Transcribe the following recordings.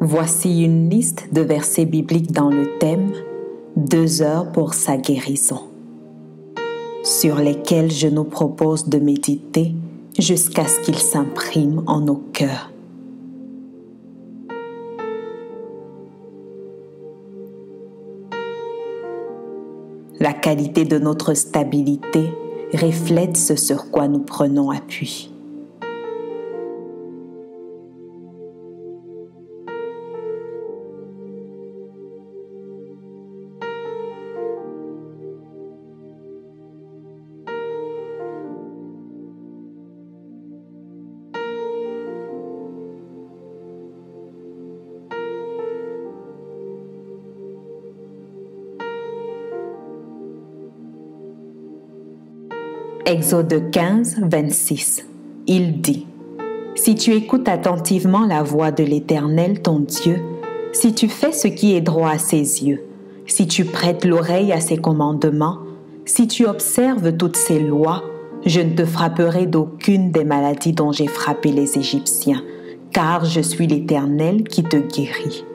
Voici une liste de versets bibliques dans le thème « 2 heures pour sa guérison » sur lesquels je nous propose de méditer jusqu'à ce qu'ils s'impriment en nos cœurs. La qualité de notre stabilité reflète ce sur quoi nous prenons appui. Exode 15, 26. Il dit : « Si tu écoutes attentivement la voix de l'Éternel ton Dieu, si tu fais ce qui est droit à ses yeux, si tu prêtes l'oreille à ses commandements, si tu observes toutes ses lois, je ne te frapperai d'aucune des maladies dont j'ai frappé les Égyptiens, car je suis l'Éternel qui te guérit. »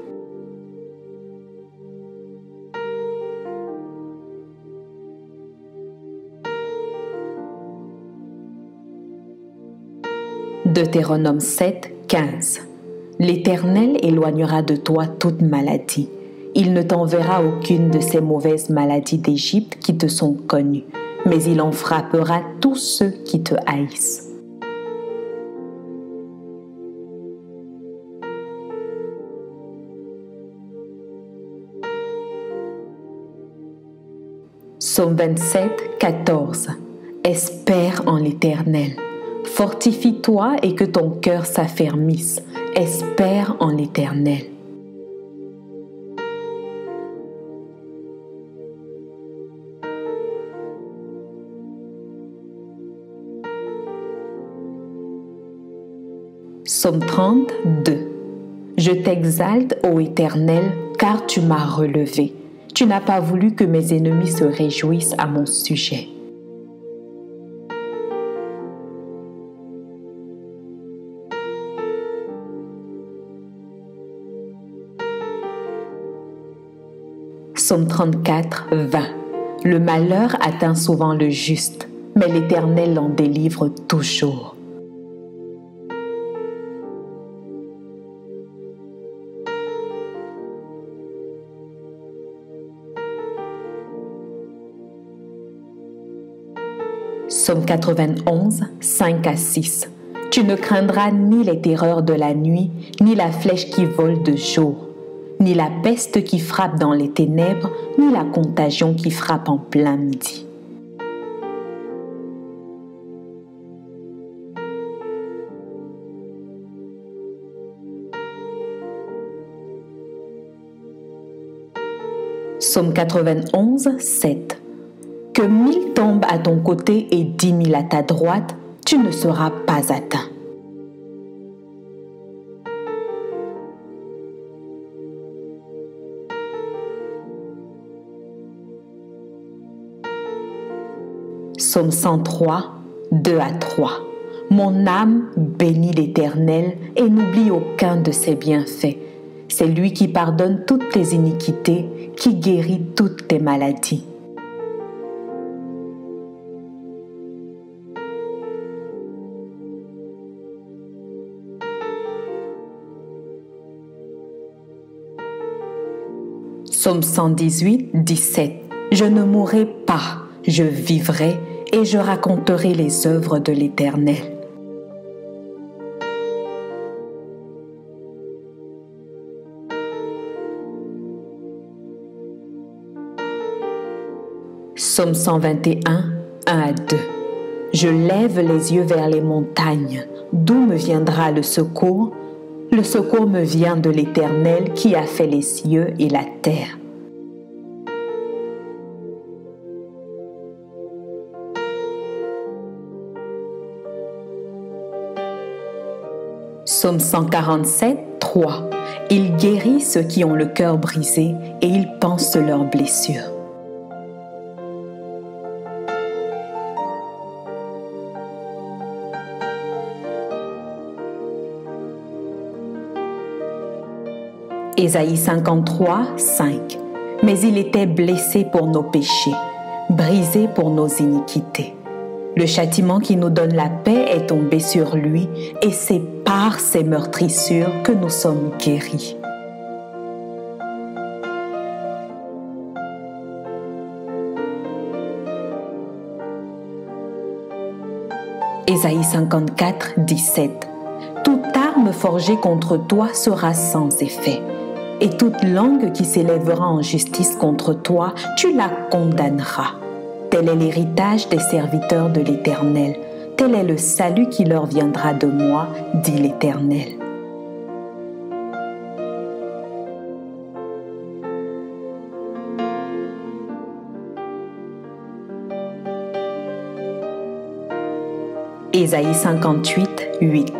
Deutéronome 7, 15. L'Éternel éloignera de toi toute maladie. Il ne t'enverra aucune de ces mauvaises maladies d'Égypte qui te sont connues, mais il en frappera tous ceux qui te haïssent. Psaume 27, 14. Espère en l'Éternel. Fortifie-toi et que ton cœur s'affermisse. Espère en l'Éternel. Psaume 30, 2. Je t'exalte, ô Éternel, car tu m'as relevé. Tu n'as pas voulu que mes ennemis se réjouissent à mon sujet. Psaume 34, 20. Le malheur atteint souvent le juste, mais l'Éternel l'en délivre toujours. Psaume 91, 5 à 6. Tu ne craindras ni les terreurs de la nuit, ni la flèche qui vole de jour, ni la peste qui frappe dans les ténèbres, ni la contagion qui frappe en plein midi. Psaume 91, 7. Que 1000 tombent à ton côté et 10 000 à ta droite, tu ne seras pas atteint. Psaume 103, 2 à 3. Mon âme bénit l'Éternel et n'oublie aucun de ses bienfaits. C'est lui qui pardonne toutes tes iniquités, qui guérit toutes tes maladies. Psaume 118, 17. Je ne mourrai pas, je vivrai et je raconterai les œuvres de l'Éternel. Psaume 121, 1 à 2. Je lève les yeux vers les montagnes. D'où me viendra le secours? Le secours me vient de l'Éternel qui a fait les cieux et la terre. Psaume 147, 3. Il guérit ceux qui ont le cœur brisé et il panse leurs blessures. Ésaïe 53, 5. Mais il était blessé pour nos péchés, brisé pour nos iniquités. Le châtiment qui nous donne la paix est tombé sur lui, et c'est par ses meurtrissures que nous sommes guéris. Ésaïe 54, 17. Toute arme forgée contre toi sera sans effet, et toute langue qui s'élèvera en justice contre toi, tu la condamneras. Tel est l'héritage des serviteurs de l'Éternel, tel est le salut qui leur viendra de moi, dit l'Éternel. Ésaïe 58, 8.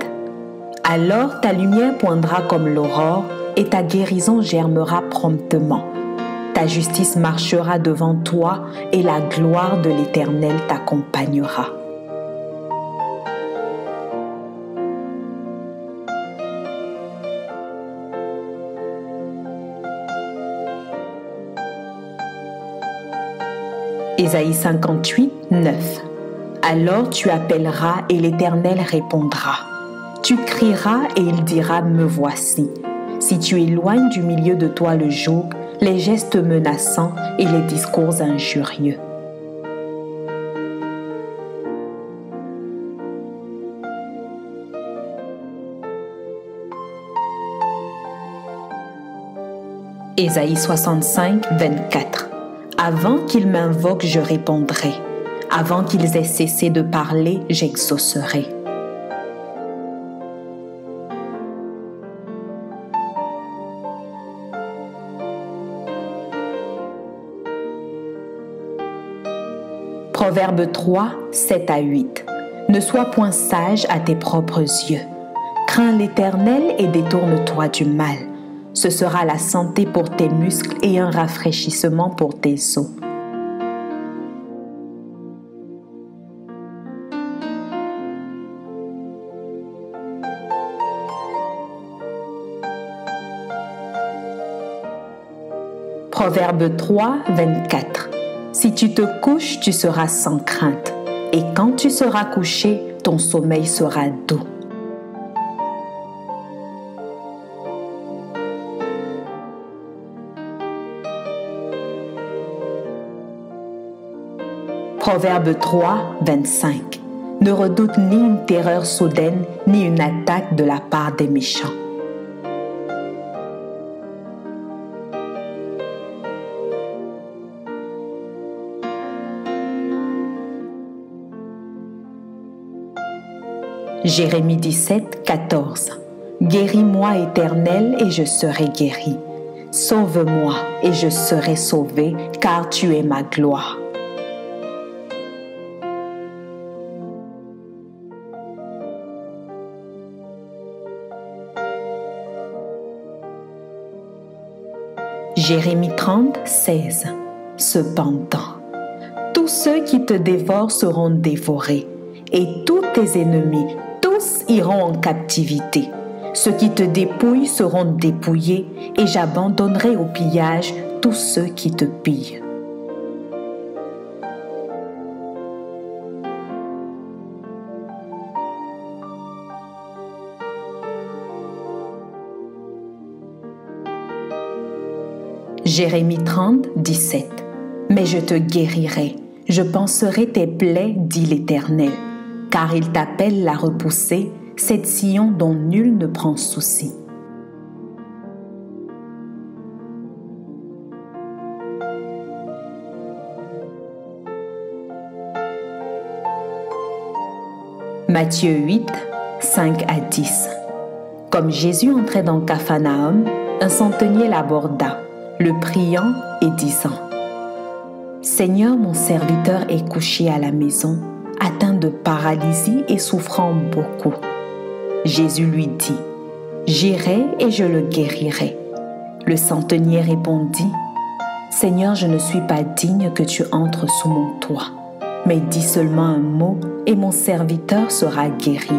Alors ta lumière poindra comme l'aurore, et ta guérison germera promptement. Ta justice marchera devant toi, et la gloire de l'Éternel t'accompagnera. Ésaïe 58, 9. Alors tu appelleras et l'Éternel répondra. Tu crieras et il dira « Me voici ». Si tu éloignes du milieu de toi le joug, les gestes menaçants et les discours injurieux. Ésaïe 65, 24. Avant qu'ils m'invoquent, je répondrai. Avant qu'ils aient cessé de parler, j'exaucerai. Proverbe 3, 7 à 8. Ne sois point sage à tes propres yeux. Crains l'Éternel et détourne-toi du mal. Ce sera la santé pour tes muscles et un rafraîchissement pour tes os. Proverbe 3, 24. Si tu te couches, tu seras sans crainte, et quand tu seras couché, ton sommeil sera doux. Proverbe 3, 25. Ne redoute ni une terreur soudaine, ni une attaque de la part des méchants. Jérémie 17, 14. Guéris-moi, Éternel, et je serai guéri. Sauve-moi, et je serai sauvé, car tu es ma gloire. Jérémie 30, 16. Cependant, tous ceux qui te dévorent seront dévorés, et tous tes ennemis iront en captivité. Ceux qui te dépouillent seront dépouillés, et j'abandonnerai au pillage tous ceux qui te pillent. Jérémie 30, 17. Mais je te guérirai, je panserai tes plaies, dit l'Éternel. Car il t'appelle la repousser, cette Sion dont nul ne prend souci. Matthieu 8, 5 à 10. Comme Jésus entrait dans Capharnaüm, un centenier l'aborda, le priant et disant « Seigneur, mon serviteur est couché à la maison, atteint de paralysie et souffrant beaucoup. » Jésus lui dit, « J'irai et je le guérirai. » Le centenier répondit, « Seigneur, je ne suis pas digne que tu entres sous mon toit, mais dis seulement un mot et mon serviteur sera guéri.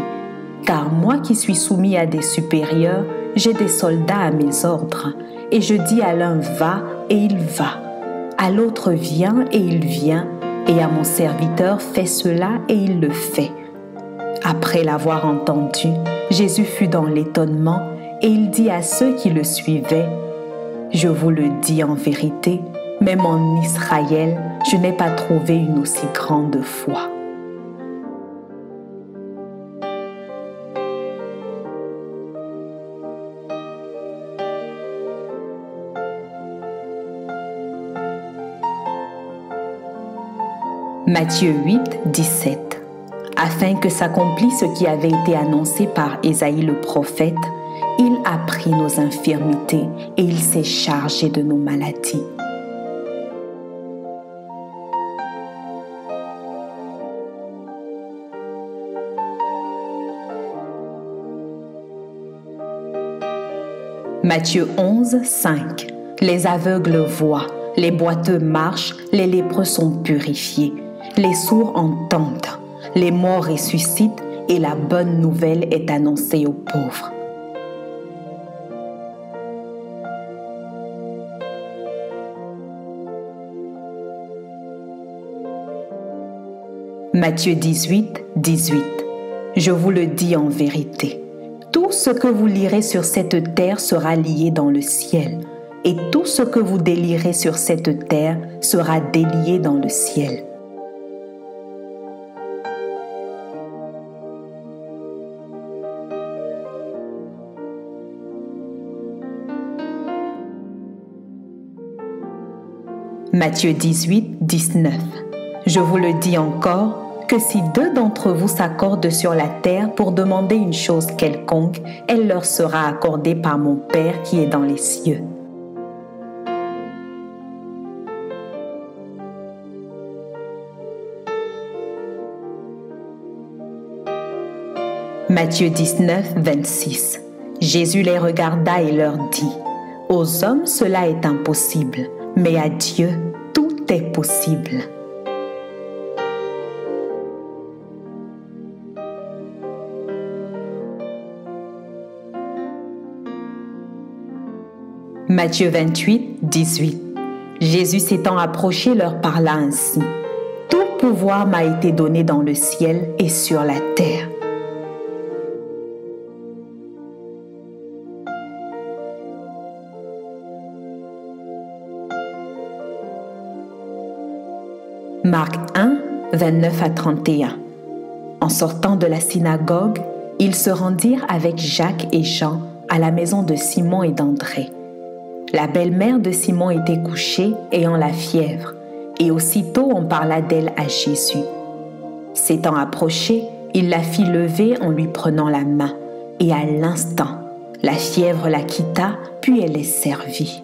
Car moi qui suis soumis à des supérieurs, j'ai des soldats à mes ordres, et je dis à l'un va, et il va, à l'autre viens, et il vient, et à mon serviteur fais cela, et il le fait. » Après l'avoir entendu, Jésus fut dans l'étonnement, et il dit à ceux qui le suivaient, « Je vous le dis en vérité, même en Israël, je n'ai pas trouvé une aussi grande foi. » Matthieu 8, 17. Afin que s'accomplisse ce qui avait été annoncé par Ésaïe le prophète, il a pris nos infirmités et il s'est chargé de nos maladies. Matthieu 11, 5. Les aveugles voient, les boiteux marchent, les lépreux sont purifiés, les sourds entendent, les morts ressuscitent et la bonne nouvelle est annoncée aux pauvres. Matthieu 18, 18. Je vous le dis en vérité, tout ce que vous lirez sur cette terre sera lié dans le ciel, et tout ce que vous délierez sur cette terre sera délié dans le ciel. Matthieu 18, 19. Je vous le dis encore, que si deux d'entre vous s'accordent sur la terre pour demander une chose quelconque, elle leur sera accordée par mon Père qui est dans les cieux. Matthieu 19, 26. Jésus les regarda et leur dit, « Aux hommes cela est impossible, mais à Dieu, tout est possible. » Matthieu 28, 18. Jésus s'étant approché leur parla ainsi. « Tout pouvoir m'a été donné dans le ciel et sur la terre. » Marc 1, 29 à 31. En sortant de la synagogue, ils se rendirent avec Jacques et Jean à la maison de Simon et d'André. La belle-mère de Simon était couchée, ayant la fièvre, et aussitôt on parla d'elle à Jésus. S'étant approché, il la fit lever en lui prenant la main, et à l'instant, la fièvre la quitta, puis elle est servie.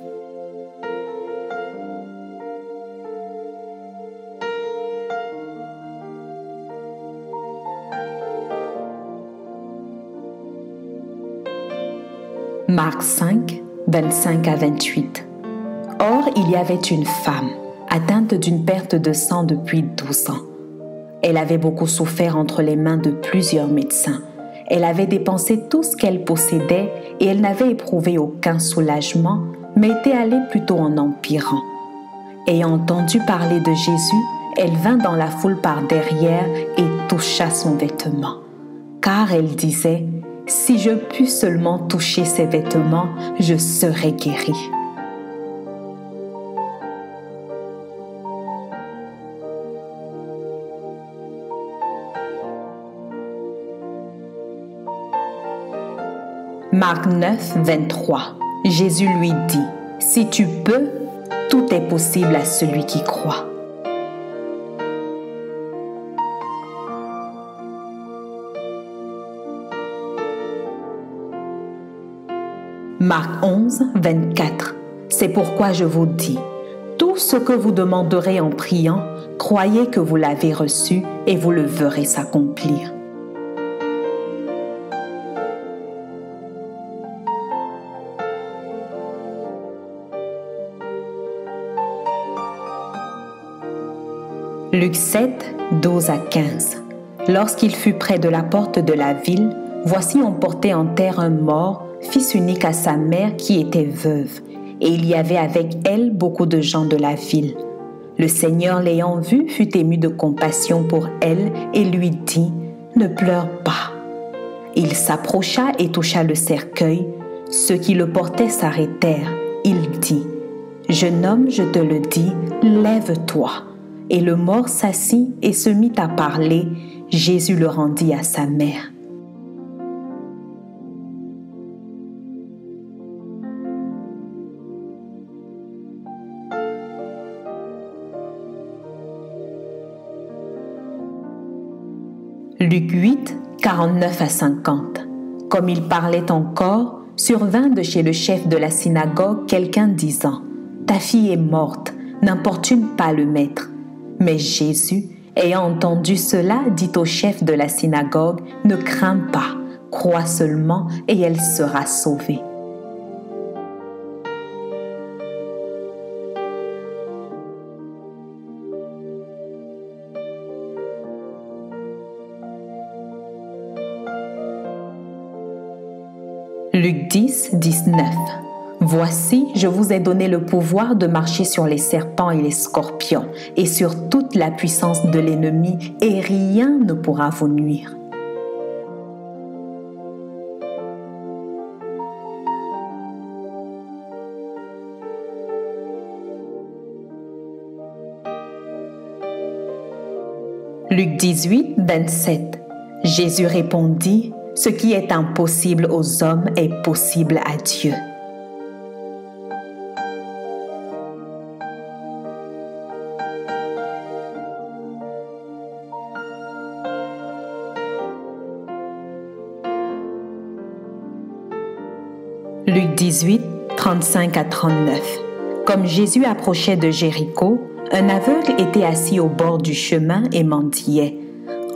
Marc 5, 25 à 28. Or, il y avait une femme, atteinte d'une perte de sang depuis 12 ans. Elle avait beaucoup souffert entre les mains de plusieurs médecins. Elle avait dépensé tout ce qu'elle possédait et elle n'avait éprouvé aucun soulagement, mais était allée plutôt en empirant. Ayant entendu parler de Jésus, elle vint dans la foule par derrière et toucha son vêtement. Car elle disait, « Si je puis seulement toucher ses vêtements, je serai guérie. » Marc 9, 23. Jésus lui dit, « Si tu peux, tout est possible à celui qui croit. » Marc 11, 24. C'est pourquoi je vous dis, tout ce que vous demanderez en priant, croyez que vous l'avez reçu et vous le verrez s'accomplir. Luc 7, 12 à 15. Lorsqu'il fut près de la porte de la ville, voici on portait en terre un mort fils unique à sa mère qui était veuve, et il y avait avec elle beaucoup de gens de la ville. Le Seigneur l'ayant vue fut ému de compassion pour elle et lui dit « Ne pleure pas ». Il s'approcha et toucha le cercueil. Ceux qui le portaient s'arrêtèrent. Il dit « Jeune homme, je te le dis, lève-toi ». Et le mort s'assit et se mit à parler. Jésus le rendit à sa mère. Luc 8, 49 à 50. Comme il parlait encore, survint de chez le chef de la synagogue quelqu'un disant « Ta fille est morte, n'importune pas le maître. » Mais Jésus, ayant entendu cela, dit au chef de la synagogue « Ne crains pas, crois seulement et elle sera sauvée. » Luc 10, 19. Voici, je vous ai donné le pouvoir de marcher sur les serpents et les scorpions, et sur toute la puissance de l'ennemi, et rien ne pourra vous nuire. Luc 18, 27. Jésus répondit : ce qui est impossible aux hommes est possible à Dieu. Luc 18, 35 à 39. Comme Jésus approchait de Jéricho, un aveugle était assis au bord du chemin et mendiait.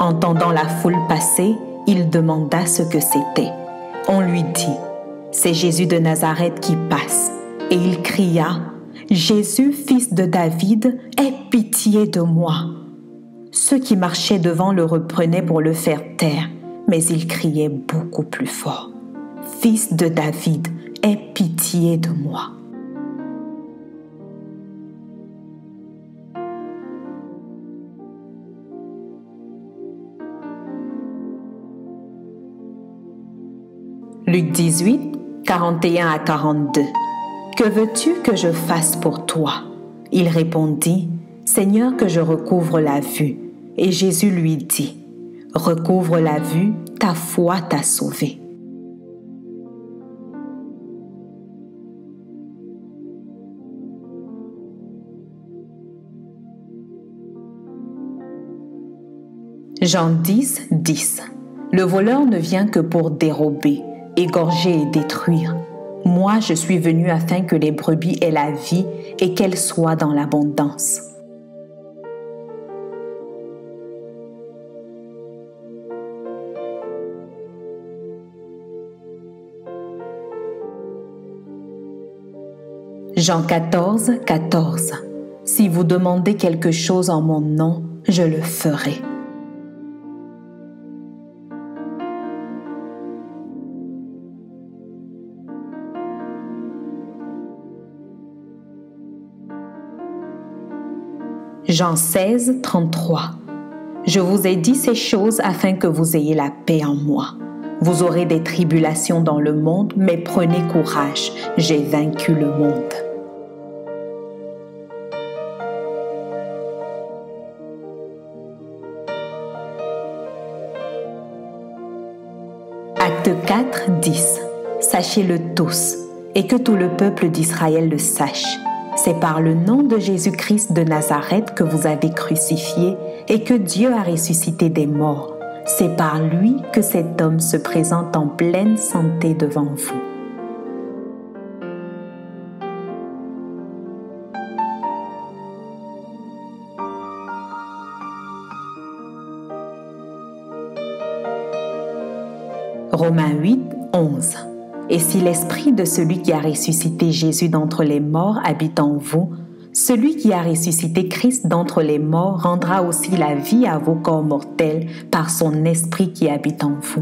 Entendant la foule passer, il demanda ce que c'était. On lui dit « C'est Jésus de Nazareth qui passe. » Et il cria « Jésus, fils de David, aie pitié de moi. » Ceux qui marchaient devant le reprenaient pour le faire taire, mais il criait beaucoup plus fort « Fils de David, aie pitié de moi. » Luc 18, 41 à 42. « Que veux-tu que je fasse pour toi ?» Il répondit, « Seigneur, que je recouvre la vue. » Et Jésus lui dit, « Recouvre la vue, ta foi t'a sauvé. » Jean 10, 10. « Le voleur ne vient que pour dérober, égorger et détruire. Moi, je suis venu afin que les brebis aient la vie et qu'elles soient dans l'abondance. » Jean 14, 14. « Si vous demandez quelque chose en mon nom, je le ferai. » Jean 16, 33. « Je vous ai dit ces choses afin que vous ayez la paix en moi. Vous aurez des tribulations dans le monde, mais prenez courage, j'ai vaincu le monde. » Acte 4, 10. « Sachez-le tous, et que tout le peuple d'Israël le sache. » C'est par le nom de Jésus-Christ de Nazareth que vous avez crucifié et que Dieu a ressuscité des morts. C'est par lui que cet homme se présente en pleine santé devant vous. Romains 8, 11. Et si l'esprit de celui qui a ressuscité Jésus d'entre les morts habite en vous, celui qui a ressuscité Christ d'entre les morts rendra aussi la vie à vos corps mortels par son esprit qui habite en vous.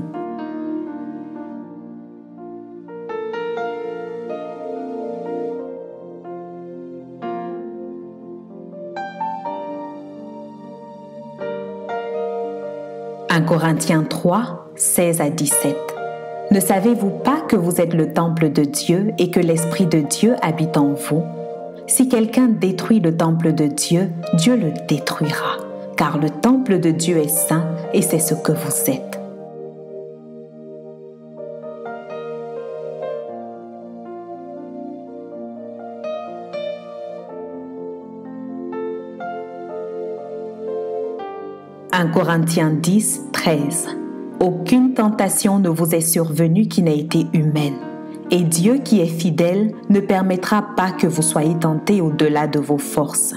1 Corinthiens 3, 16 à 17. Ne savez-vous pas que vous êtes le temple de Dieu et que l'Esprit de Dieu habite en vous? Si quelqu'un détruit le temple de Dieu, Dieu le détruira, car le temple de Dieu est saint et c'est ce que vous êtes. « 1 Corinthiens 10, 13 » Aucune tentation ne vous est survenue qui n'ait été humaine, et Dieu qui est fidèle ne permettra pas que vous soyez tentés au-delà de vos forces.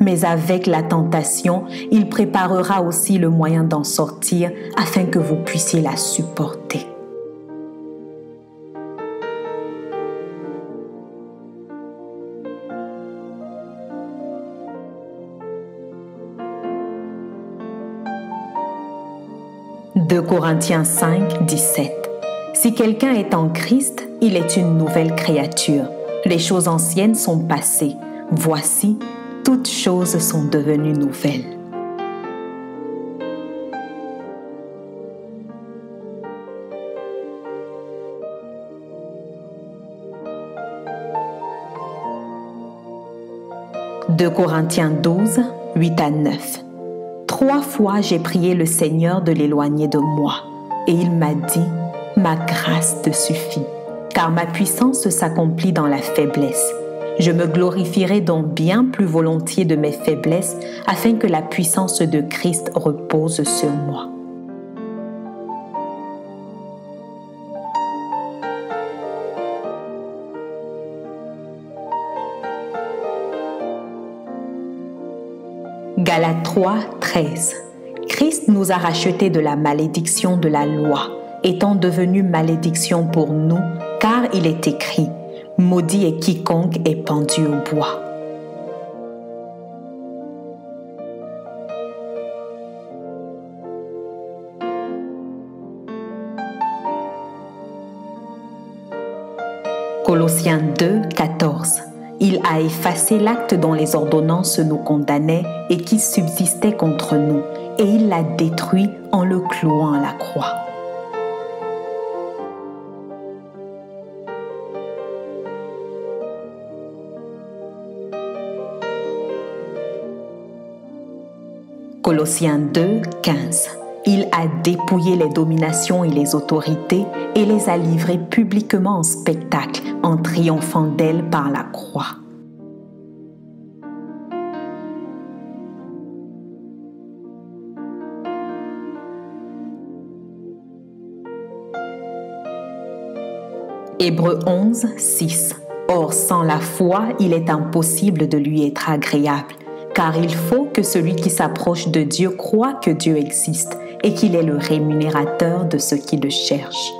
Mais avec la tentation, il préparera aussi le moyen d'en sortir afin que vous puissiez la supporter. « 2 Corinthiens 5, 17 » Si quelqu'un est en Christ, il est une nouvelle créature. Les choses anciennes sont passées. Voici, toutes choses sont devenues nouvelles. « 2 Corinthiens 12, 8 à 9 » 3 fois j'ai prié le Seigneur de l'éloigner de moi, et il m'a dit « Ma grâce te suffit, car ma puissance s'accomplit dans la faiblesse. Je me glorifierai donc bien plus volontiers de mes faiblesses, afin que la puissance de Christ repose sur moi. » Galates 3, 13 « Christ nous a rachetés de la malédiction de la loi, étant devenu malédiction pour nous, car il est écrit « Maudit est quiconque est pendu au bois. » 2 Colossiens 2, 14 Il a effacé l'acte dont les ordonnances nous condamnaient et qui subsistait contre nous, et il l'a détruit en le clouant à la croix. Colossiens 2, 15 Il a dépouillé les dominations et les autorités et les a livrées publiquement en spectacle, en triomphant d'elles par la croix. Hébreux 11, 6 Or sans la foi, il est impossible de lui être agréable, car il faut que celui qui s'approche de Dieu croit que Dieu existe et qu'il est le rémunérateur de ceux qui le cherchent.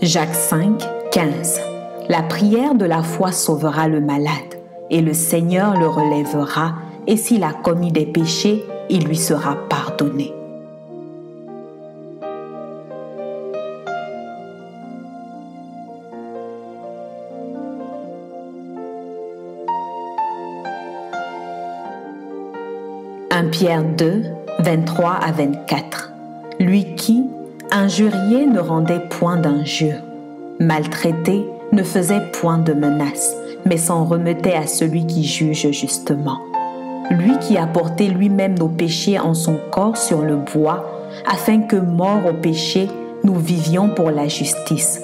Jacques 5, 15 La prière de la foi sauvera le malade, et le Seigneur le relèvera, et s'il a commis des péchés, il lui sera pardonné. 1 Pierre 2, 23 à 24 Lui qui, injurié, ne rendait point d'injure, maltraité, ne faisait point de menace, mais s'en remettait à celui qui juge justement. Lui qui a porté lui-même nos péchés en son corps sur le bois, afin que, morts au péché, nous vivions pour la justice.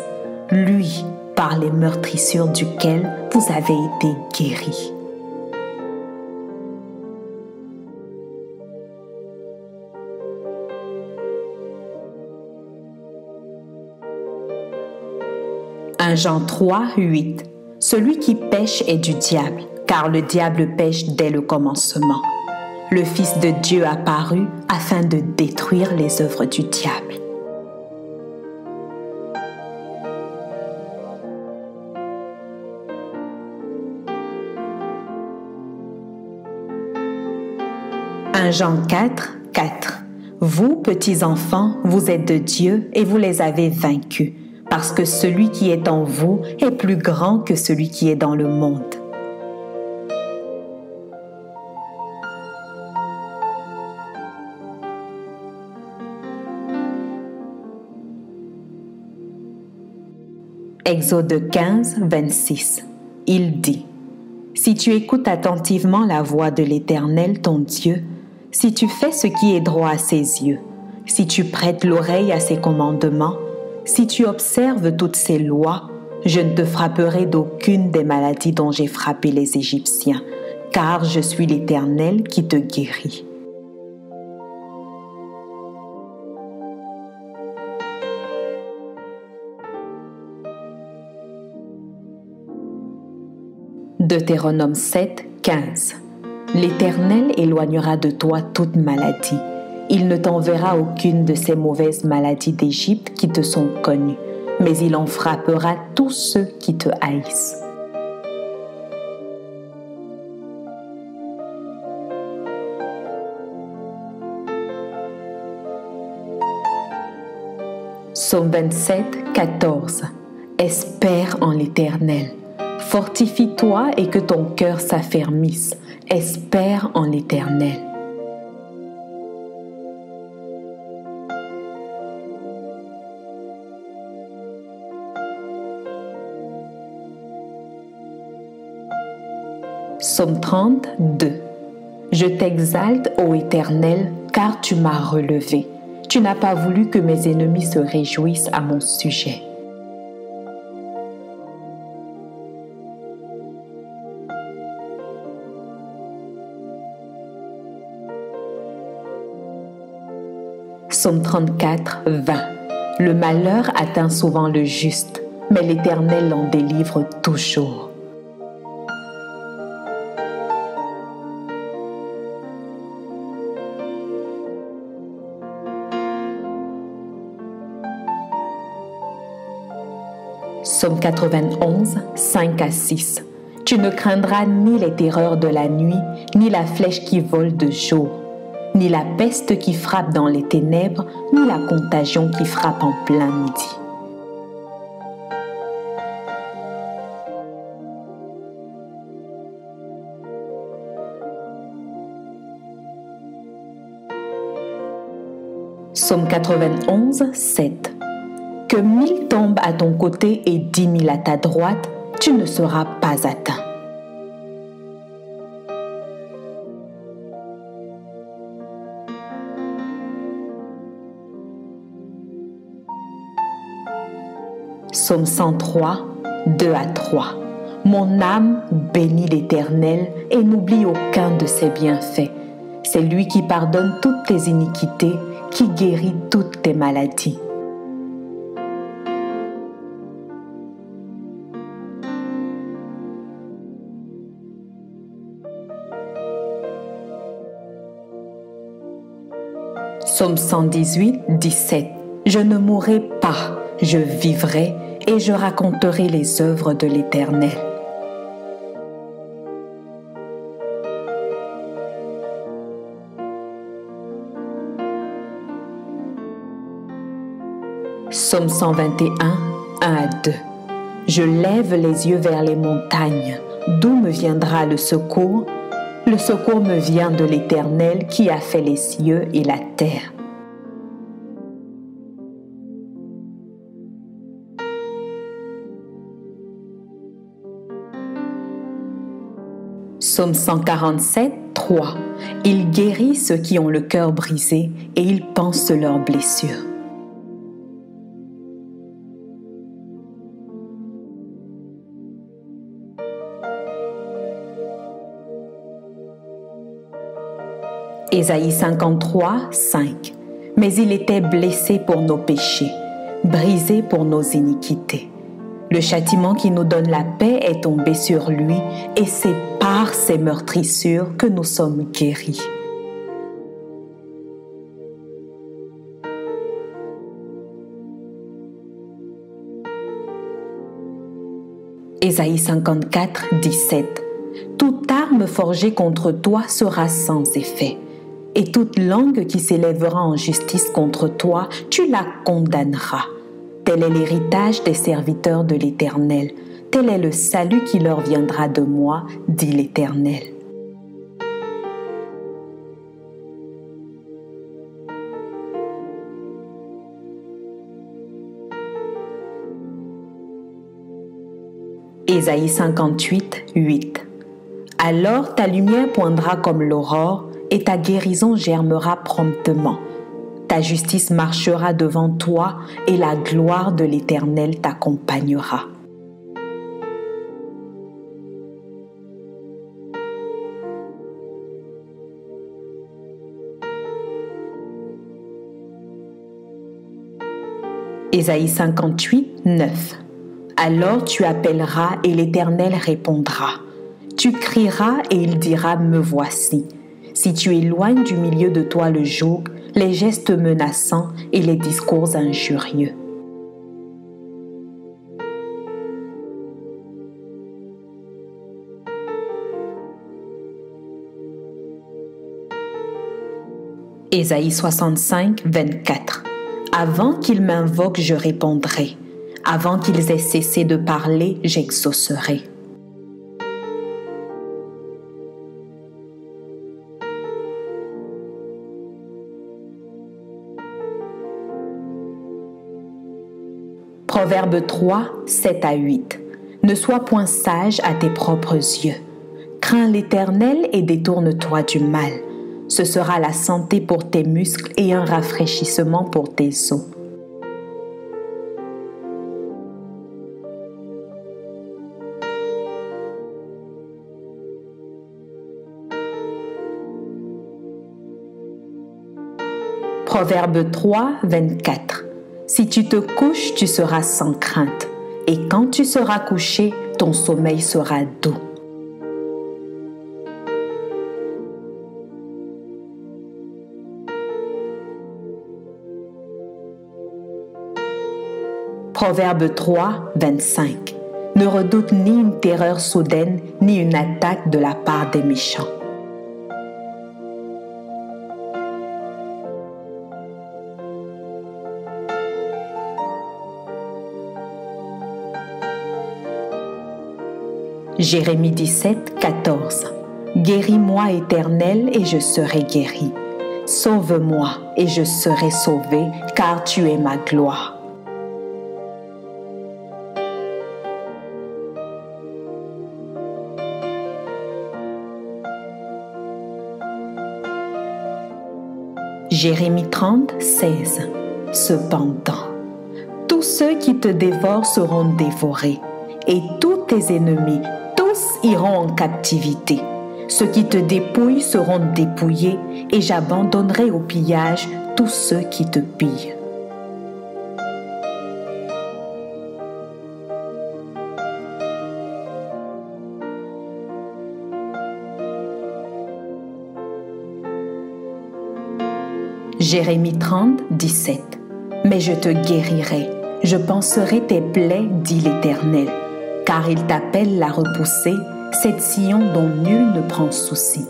Lui, par les meurtrissures duquel vous avez été guéris. 1 Jean 3, 8 Celui qui pêche est du diable, car le diable pêche dès le commencement. Le Fils de Dieu apparut afin de détruire les œuvres du diable. 1 Jean 4, 4 Vous, petits enfants, vous êtes de Dieu et vous les avez vaincus, parce que celui qui est en vous est plus grand que celui qui est dans le monde. Exode 15, 26. Il dit : Si tu écoutes attentivement la voix de l'Éternel, ton Dieu, si tu fais ce qui est droit à ses yeux, si tu prêtes l'oreille à ses commandements, si tu observes toutes ses lois, je ne te frapperai d'aucune des maladies dont j'ai frappé les Égyptiens, car je suis l'Éternel qui te guérit. Deutéronome 7, 15. L'Éternel éloignera de toi toute maladie. Il ne t'enverra aucune de ces mauvaises maladies d'Égypte qui te sont connues, mais il en frappera tous ceux qui te haïssent. Psaume 27, 14. Espère en l'Éternel. Fortifie-toi et que ton cœur s'affermisse. Espère en l'Éternel. Psaume 30, 2. Je t'exalte, ô Éternel, car tu m'as relevé. Tu n'as pas voulu que mes ennemis se réjouissent à mon sujet. Psaume 34, 20. Le malheur atteint souvent le juste, mais l'Éternel l'en délivre toujours. Psaume 91, 5 à 6. Tu ne craindras ni les terreurs de la nuit, ni la flèche qui vole de jour, ni la peste qui frappe dans les ténèbres, ni la contagion qui frappe en plein midi. Psaume 91, 7. Que 1000 tombent à ton côté et 10 000 à ta droite, tu ne seras pas atteint. Psaume 103, 2 à 3. Mon âme bénit l'Éternel et n'oublie aucun de ses bienfaits. C'est lui qui pardonne toutes tes iniquités, qui guérit toutes tes maladies. Psaume 118, 17. Je ne mourrai pas, je vivrai et je raconterai les œuvres de l'Éternel. Psaume 121, 1 à 2. Je lève les yeux vers les montagnes. D'où me viendra le secours ? Le secours me vient de l'Éternel qui a fait les cieux et la terre. Psaume 147, 3. Il guérit ceux qui ont le cœur brisé et il panse leurs blessures. Ésaïe 53, 5. Mais il était blessé pour nos péchés, brisé pour nos iniquités. Le châtiment qui nous donne la paix est tombé sur lui, et c'est par ses meurtrissures que nous sommes guéris. Ésaïe 54, 17. Toute arme forgée contre toi sera sans effet. Et toute langue qui s'élèvera en justice contre toi, tu la condamneras. Tel est l'héritage des serviteurs de l'Éternel. Tel est le salut qui leur viendra de moi, dit l'Éternel. Ésaïe 58, 8. Alors ta lumière poindra comme l'aurore et ta guérison germera promptement. Ta justice marchera devant toi et la gloire de l'Éternel t'accompagnera. Ésaïe 58, 9. Alors tu appelleras et l'Éternel répondra. Tu crieras et il dira « Me voici ». Si tu éloignes du milieu de toi le joug, les gestes menaçants et les discours injurieux. Ésaïe 65, 24. Avant qu'ils m'invoquent, je répondrai. Avant qu'ils aient cessé de parler, j'exaucerai. Proverbe 3, 7 à 8. Ne sois point sage à tes propres yeux. Crains l'Éternel et détourne-toi du mal. Ce sera la santé pour tes muscles et un rafraîchissement pour tes os. Proverbe 3, 24. Si tu te couches, tu seras sans crainte, et quand tu seras couché, ton sommeil sera doux. Proverbe 3, 25. Ne redoute ni une terreur soudaine, ni une attaque de la part des méchants. Jérémie 17, 14. Guéris-moi, Éternel, et je serai guéri. Sauve-moi, et je serai sauvé, car tu es ma gloire. Jérémie 30, 16. Cependant, tous ceux qui te dévorent seront dévorés, et tous tes ennemis iront en captivité. Ceux qui te dépouillent seront dépouillés, et j'abandonnerai au pillage tous ceux qui te pillent. Jérémie 30, 17. Mais je te guérirai, je panserai tes plaies, dit l'Éternel, car il t'appelle la repoussée, cette Sion dont nul ne prend souci.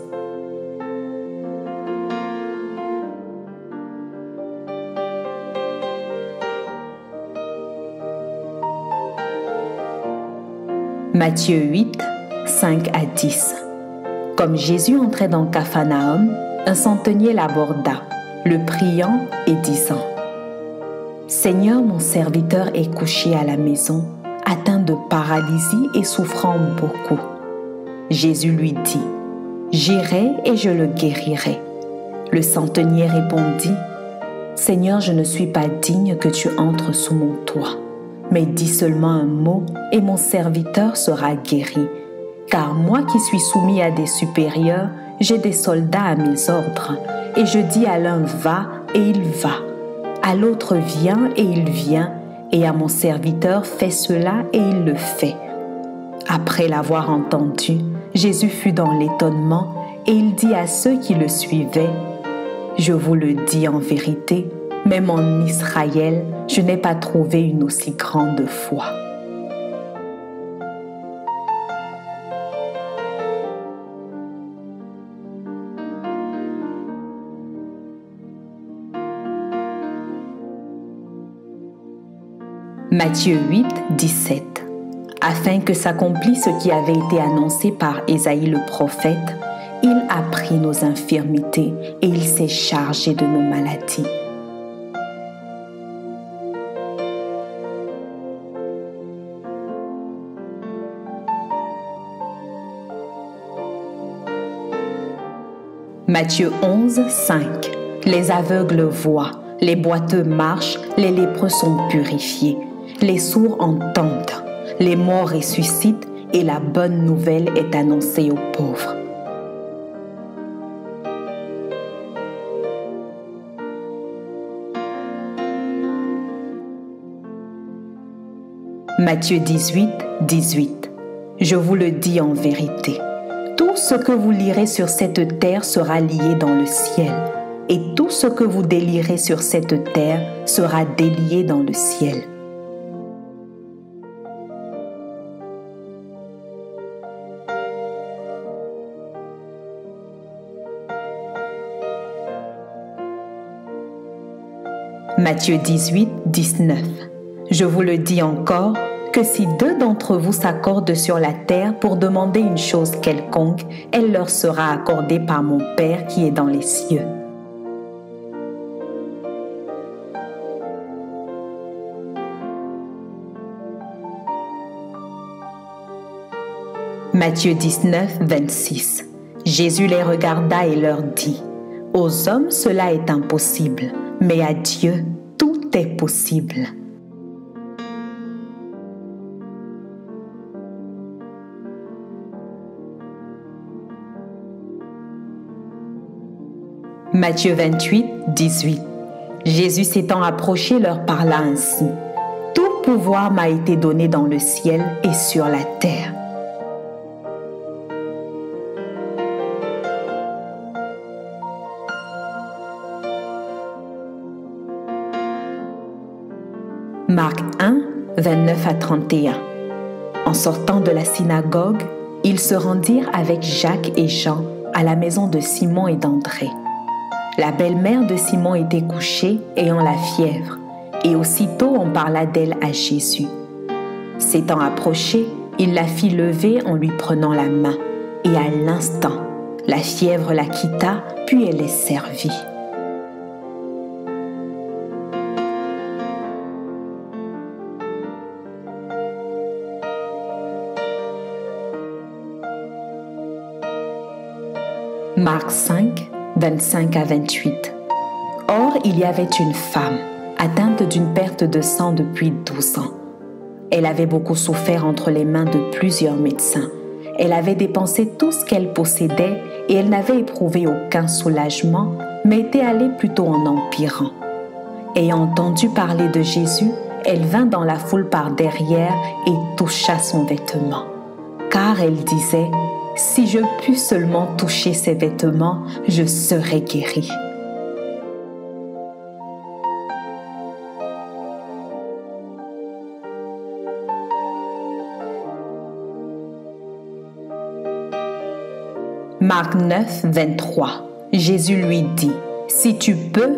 Matthieu 8, 5 à 10. Comme Jésus entrait dans Capharnaüm, un centenier l'aborda, le priant et disant « Seigneur, mon serviteur est couché à la maison, atteint de paralysie et souffrant beaucoup. » Jésus lui dit « J'irai et je le guérirai. » Le centenier répondit « Seigneur, je ne suis pas digne que tu entres sous mon toit, mais dis seulement un mot et mon serviteur sera guéri, car moi qui suis soumis à des supérieurs, j'ai des soldats à mes ordres, et je dis à l'un « va » et il va, à l'autre « viens » et il vient, et à mon serviteur « fais cela » et il le fait. » Après l'avoir entendu, Jésus fut dans l'étonnement et il dit à ceux qui le suivaient « Je vous le dis en vérité, même en Israël, je n'ai pas trouvé une aussi grande foi. » Matthieu 8, 17. Afin que s'accomplisse ce qui avait été annoncé par Ésaïe le prophète, il a pris nos infirmités et il s'est chargé de nos maladies. Matthieu 11, 5. Les aveugles voient, les boiteux marchent, les lépreux sont purifiés, les sourds entendent, les morts ressuscitent et la bonne nouvelle est annoncée aux pauvres. Matthieu 18, 18. Je vous le dis en vérité, tout ce que vous lirez sur cette terre sera lié dans le ciel, et tout ce que vous délierez sur cette terre sera délié dans le ciel. Matthieu 18, 19. Je vous le dis encore, que si deux d'entre vous s'accordent sur la terre pour demander une chose quelconque, elle leur sera accordée par mon Père qui est dans les cieux. Matthieu 19, 26. Jésus les regarda et leur dit, « Aux hommes cela est impossible, mais à Dieu tout est possible. » Matthieu 28, 18. Jésus s'étant approché leur parla ainsi. « Tout pouvoir m'a été donné dans le ciel et sur la terre. » Marc 1, 29 à 31. En sortant de la synagogue, ils se rendirent avec Jacques et Jean à la maison de Simon et d'André. La belle-mère de Simon était couchée, ayant la fièvre, et aussitôt on parla d'elle à Jésus. S'étant approché, il la fit lever en lui prenant la main, et à l'instant, la fièvre la quitta, puis elle est servie. Marc 5, 25 à 28. Or, il y avait une femme atteinte d'une perte de sang depuis 12 ans. Elle avait beaucoup souffert entre les mains de plusieurs médecins. Elle avait dépensé tout ce qu'elle possédait et elle n'avait éprouvé aucun soulagement, mais était allée plutôt en empirant. Ayant entendu parler de Jésus, elle vint dans la foule par derrière et toucha son vêtement. Car elle disait, « Si je puis seulement toucher ses vêtements, je serai guérie. » Marc 9, 23. Jésus lui dit, « Si tu peux,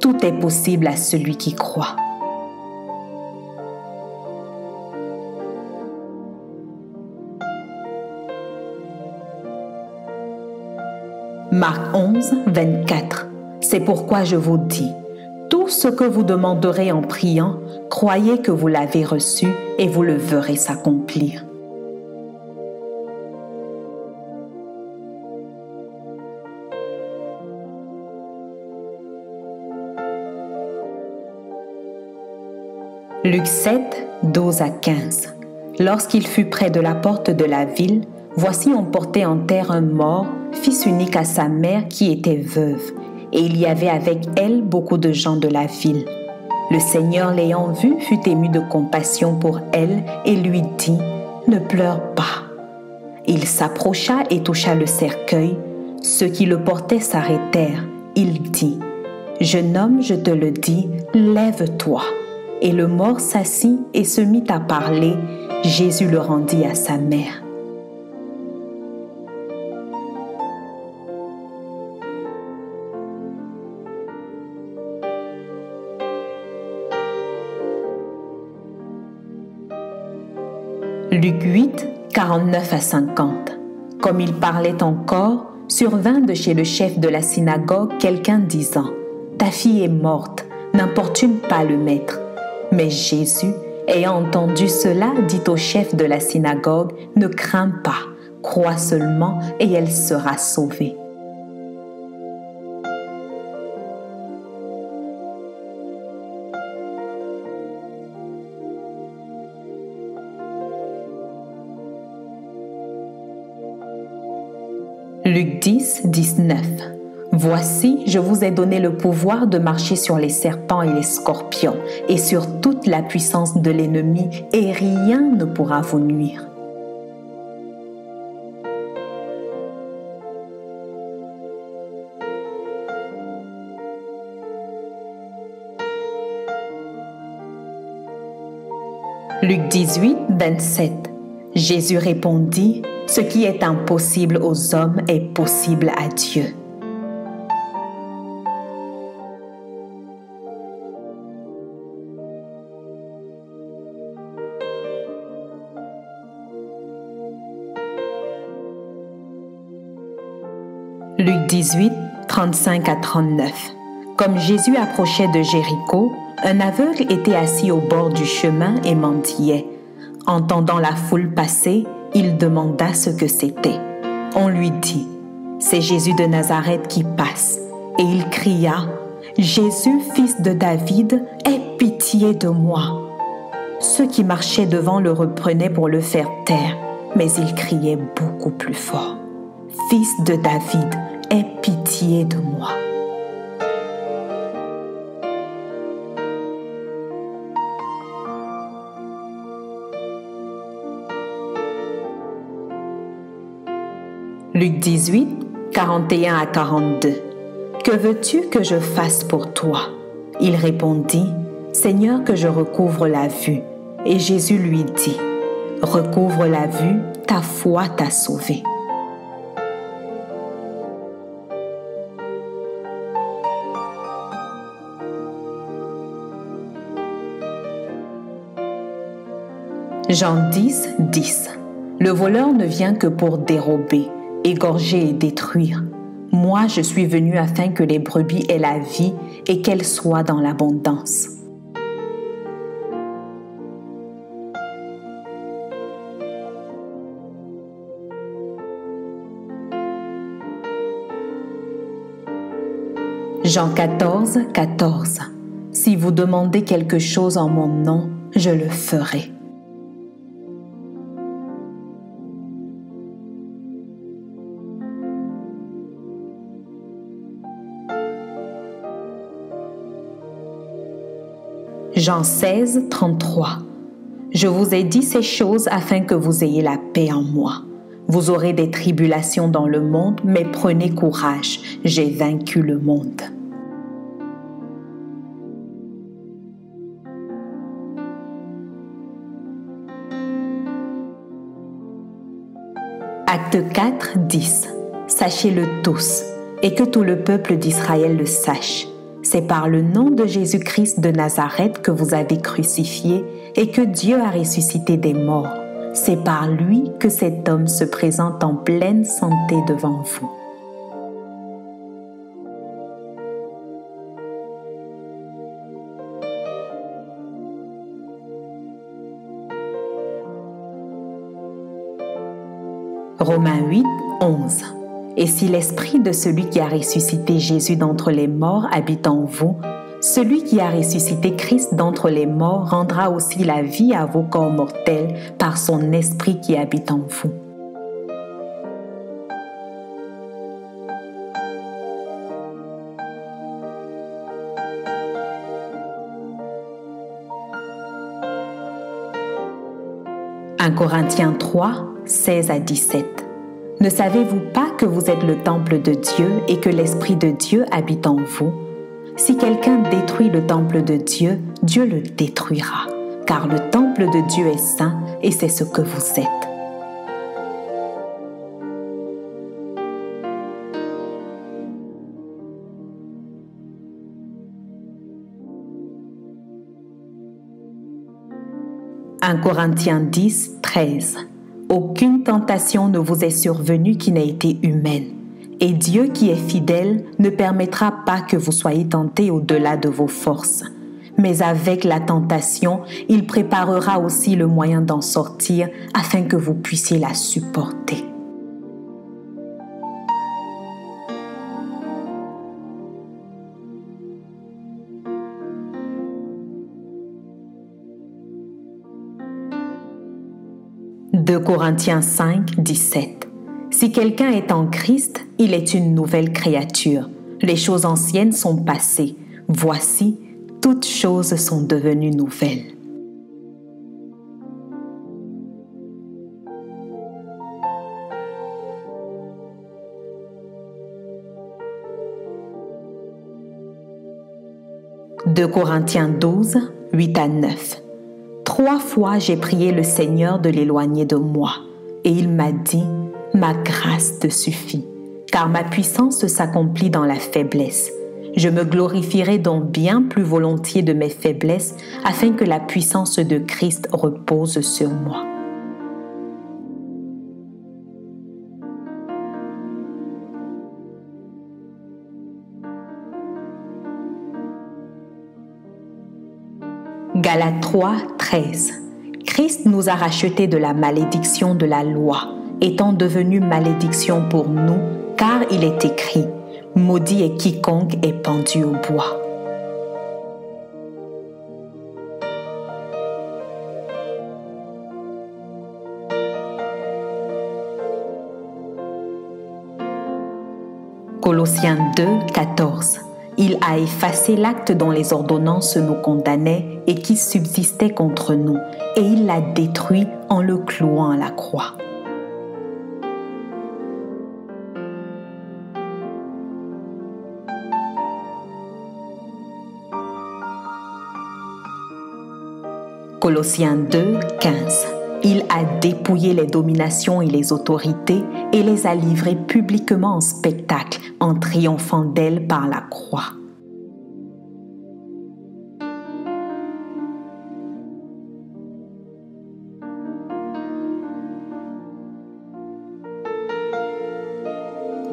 tout est possible à celui qui croit. » Marc 11, 24. C'est pourquoi je vous dis, tout ce que vous demanderez en priant, croyez que vous l'avez reçu et vous le verrez s'accomplir. Luc 7, 12 à 15. Lorsqu'il fut près de la porte de la ville, voici on portait en terre un mort, fils unique à sa mère qui était veuve, et il y avait avec elle beaucoup de gens de la ville. Le Seigneur l'ayant vue fut ému de compassion pour elle et lui dit, « Ne pleure pas. » Il s'approcha et toucha le cercueil. Ceux qui le portaient s'arrêtèrent. Il dit, « Jeune homme, je te le dis, lève-toi. » Et le mort s'assit et se mit à parler. Jésus le rendit à sa mère. Luc 8, 49 à 50. Comme il parlait encore, survint de chez le chef de la synagogue quelqu'un disant « Ta fille est morte, n'importune pas le maître. » Mais Jésus, ayant entendu cela, dit au chef de la synagogue « Ne crains pas, crois seulement et elle sera sauvée. » Luc 10, 19. « Voici, je vous ai donné le pouvoir de marcher sur les serpents et les scorpions, et sur toute la puissance de l'ennemi, et rien ne pourra vous nuire. » Luc 18, 27. Jésus répondit « Ce qui est impossible aux hommes est possible à Dieu. » Luc 18, 35 à 39. Comme Jésus approchait de Jéricho, un aveugle était assis au bord du chemin et mendiait. Entendant la foule passer, il demanda ce que c'était. On lui dit « C'est Jésus de Nazareth qui passe. » Et il cria « Jésus, fils de David, aie pitié de moi. » Ceux qui marchaient devant le reprenaient pour le faire taire, mais il criait beaucoup plus fort « Fils de David, aie pitié de moi. » Luc 18, 41 à 42. « Que veux-tu que je fasse pour toi ?» Il répondit, « Seigneur, que je recouvre la vue. » Et Jésus lui dit, « Recouvre la vue, ta foi t'a sauvé. » Jean 10, 10. « Le voleur ne vient que pour dérober, égorger et détruire. Moi, je suis venu afin que les brebis aient la vie et qu'elles soient dans l'abondance. » Jean 14, 14. « Si vous demandez quelque chose en mon nom, je le ferai. » Jean 16, 33. « Je vous ai dit ces choses afin que vous ayez la paix en moi. Vous aurez des tribulations dans le monde, mais prenez courage, j'ai vaincu le monde. » Acte 4, 10. « Sachez-le tous, et que tout le peuple d'Israël le sache. C'est par le nom de Jésus-Christ de Nazareth que vous avez crucifié et que Dieu a ressuscité des morts. C'est par lui que cet homme se présente en pleine santé devant vous. » Romains 8, 11. « Et si l'esprit de celui qui a ressuscité Jésus d'entre les morts habite en vous, celui qui a ressuscité Christ d'entre les morts rendra aussi la vie à vos corps mortels par son esprit qui habite en vous. » Corinthiens 3, 16 à 17. « Ne savez-vous pas que vous êtes le temple de Dieu et que l'Esprit de Dieu habite en vous? Si quelqu'un détruit le temple de Dieu, Dieu le détruira, car le temple de Dieu est saint et c'est ce que vous êtes. » 1 Corinthiens 10, 13. « Aucune tentation ne vous est survenue qui n'ait été humaine, et Dieu qui est fidèle ne permettra pas que vous soyez tentés au-delà de vos forces. Mais avec la tentation, il préparera aussi le moyen d'en sortir afin que vous puissiez la supporter. » De Corinthiens 5, 17. Si quelqu'un est en Christ, il est une nouvelle créature. Les choses anciennes sont passées. Voici, toutes choses sont devenues nouvelles. De Corinthiens 12, 8 à 9. 3 fois j'ai prié le Seigneur de l'éloigner de moi, et il m'a dit, « Ma grâce te suffit, car ma puissance s'accomplit dans la faiblesse. Je me glorifierai donc bien plus volontiers de mes faiblesses, afin que la puissance de Christ repose sur moi. » Galates 3, 13. Christ nous a rachetés de la malédiction de la loi, étant devenu malédiction pour nous, car il est écrit, « Maudit est quiconque est pendu au bois. » Colossiens 2, 14. Il a effacé l'acte dont les ordonnances nous condamnaient et qui subsistait contre nous, et il l'a détruit en le clouant à la croix. Colossiens 2, 15. Il a dépouillé les dominations et les autorités et les a livrées publiquement en spectacle, en triomphant d'elles par la croix.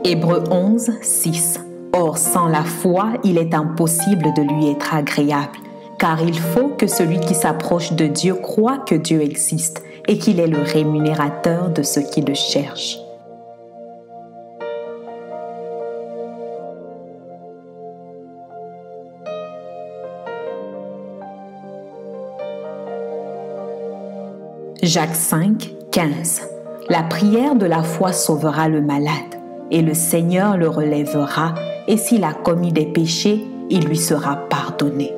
Hébreux 11, 6. Or, sans la foi, il est impossible de lui être agréable, car il faut que celui qui s'approche de Dieu croit que Dieu existe et qu'il est le rémunérateur de ceux qui le cherchent. Jacques 5, 15. La prière de la foi sauvera le malade, et le Seigneur le relèvera, et s'il a commis des péchés, il lui sera pardonné.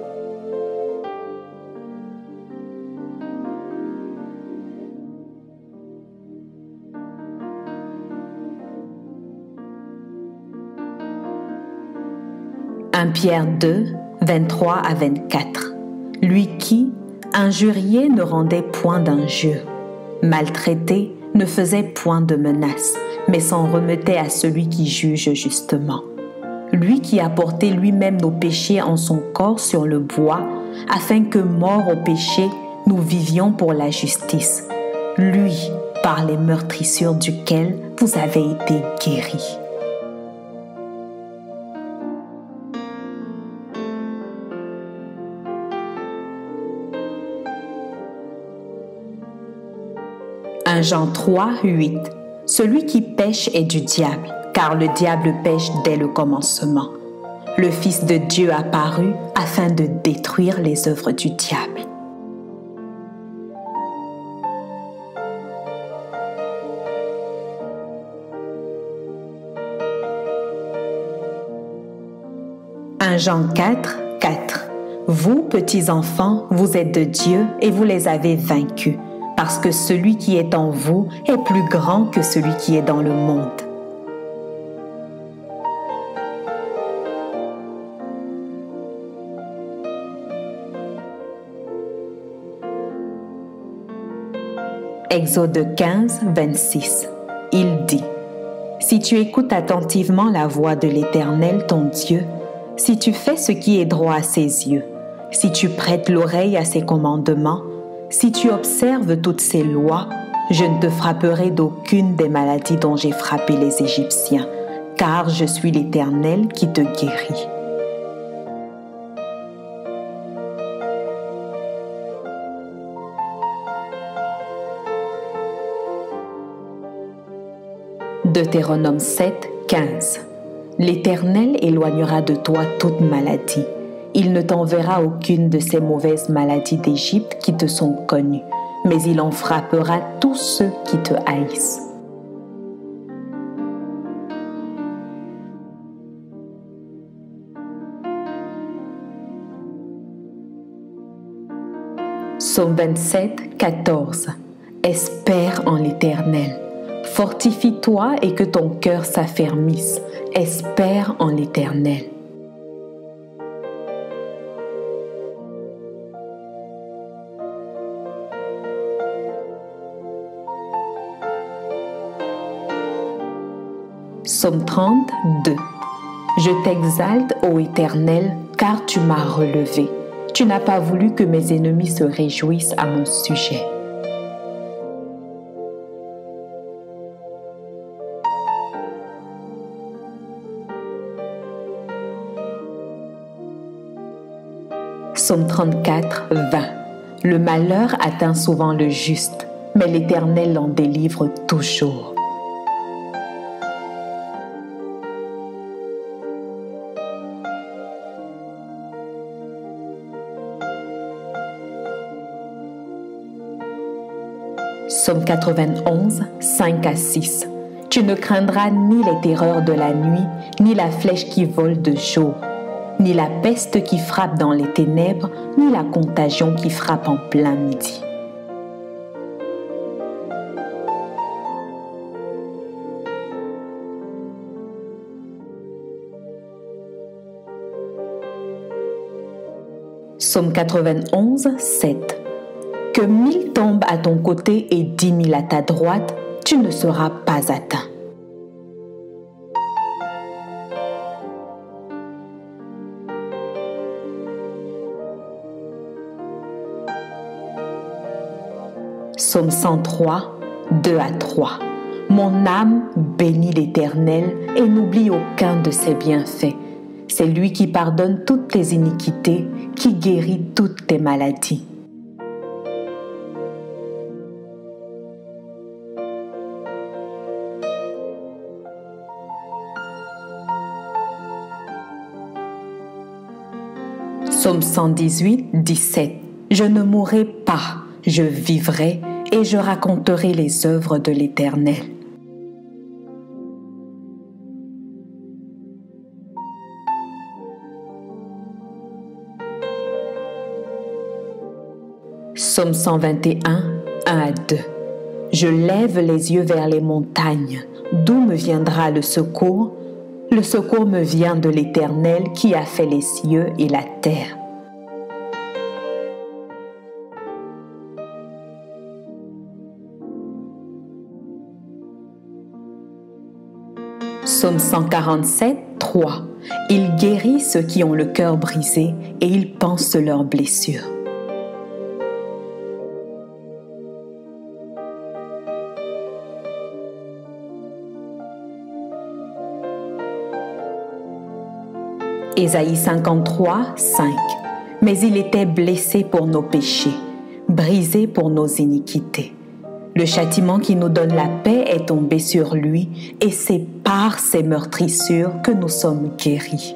Pierre 2, 23 à 24. Lui qui, injurié, ne rendait point d'injure, maltraité, ne faisait point de menace, mais s'en remettait à celui qui juge justement. Lui qui a porté lui-même nos péchés en son corps sur le bois, afin que, morts au péché, nous vivions pour la justice. Lui, par les meurtrissures duquel vous avez été guéris. Jean 3, 8. Celui qui pêche est du diable, car le diable pêche dès le commencement. Le Fils de Dieu apparut afin de détruire les œuvres du diable. Jean 4, 4. Vous, petits enfants, vous êtes de Dieu et vous les avez vaincus, parce que celui qui est en vous est plus grand que celui qui est dans le monde. Exode 15, 26. Il dit : Si tu écoutes attentivement la voix de l'Éternel ton Dieu, si tu fais ce qui est droit à ses yeux, si tu prêtes l'oreille à ses commandements, si tu observes toutes ces lois, je ne te frapperai d'aucune des maladies dont j'ai frappé les Égyptiens, car je suis l'Éternel qui te guérit. » Deutéronome 7, 15. L'Éternel éloignera de toi toute maladie. Il ne t'enverra aucune de ces mauvaises maladies d'Égypte qui te sont connues, mais il en frappera tous ceux qui te haïssent. Psaume 27, 14. Espère en l'Éternel. Fortifie-toi et que ton cœur s'affermisse. Espère en l'Éternel. Psaume 30, 2. Je t'exalte, ô Éternel, car tu m'as relevé. Tu n'as pas voulu que mes ennemis se réjouissent à mon sujet. Psaume 34, 20. Le malheur atteint souvent le juste, mais l'Éternel l'en délivre toujours. Psaume 91, 5 à 6. Tu ne craindras ni les terreurs de la nuit, ni la flèche qui vole de jour, ni la peste qui frappe dans les ténèbres, ni la contagion qui frappe en plein midi. Psaume 91, 7. Que 1000 tombent à ton côté et 10 000 à ta droite, tu ne seras pas atteint. Psaume 103, 2 à 3. Mon âme bénit l'Éternel et n'oublie aucun de ses bienfaits. C'est lui qui pardonne toutes tes iniquités, qui guérit toutes tes maladies. Psaume 118, 17. Je ne mourrai pas, je vivrai et je raconterai les œuvres de l'Éternel. Psaume 121, 1 à 2. Je lève les yeux vers les montagnes. D'où me viendra le secours? Le secours me vient de l'Éternel qui a fait les cieux et la terre. Psaume 147, 3. Il guérit ceux qui ont le cœur brisé et il panse leurs blessures. Ésaïe 53, 5. Mais il était blessé pour nos péchés, brisé pour nos iniquités. Le châtiment qui nous donne la paix est tombé sur lui, et c'est par ses meurtrissures que nous sommes guéris.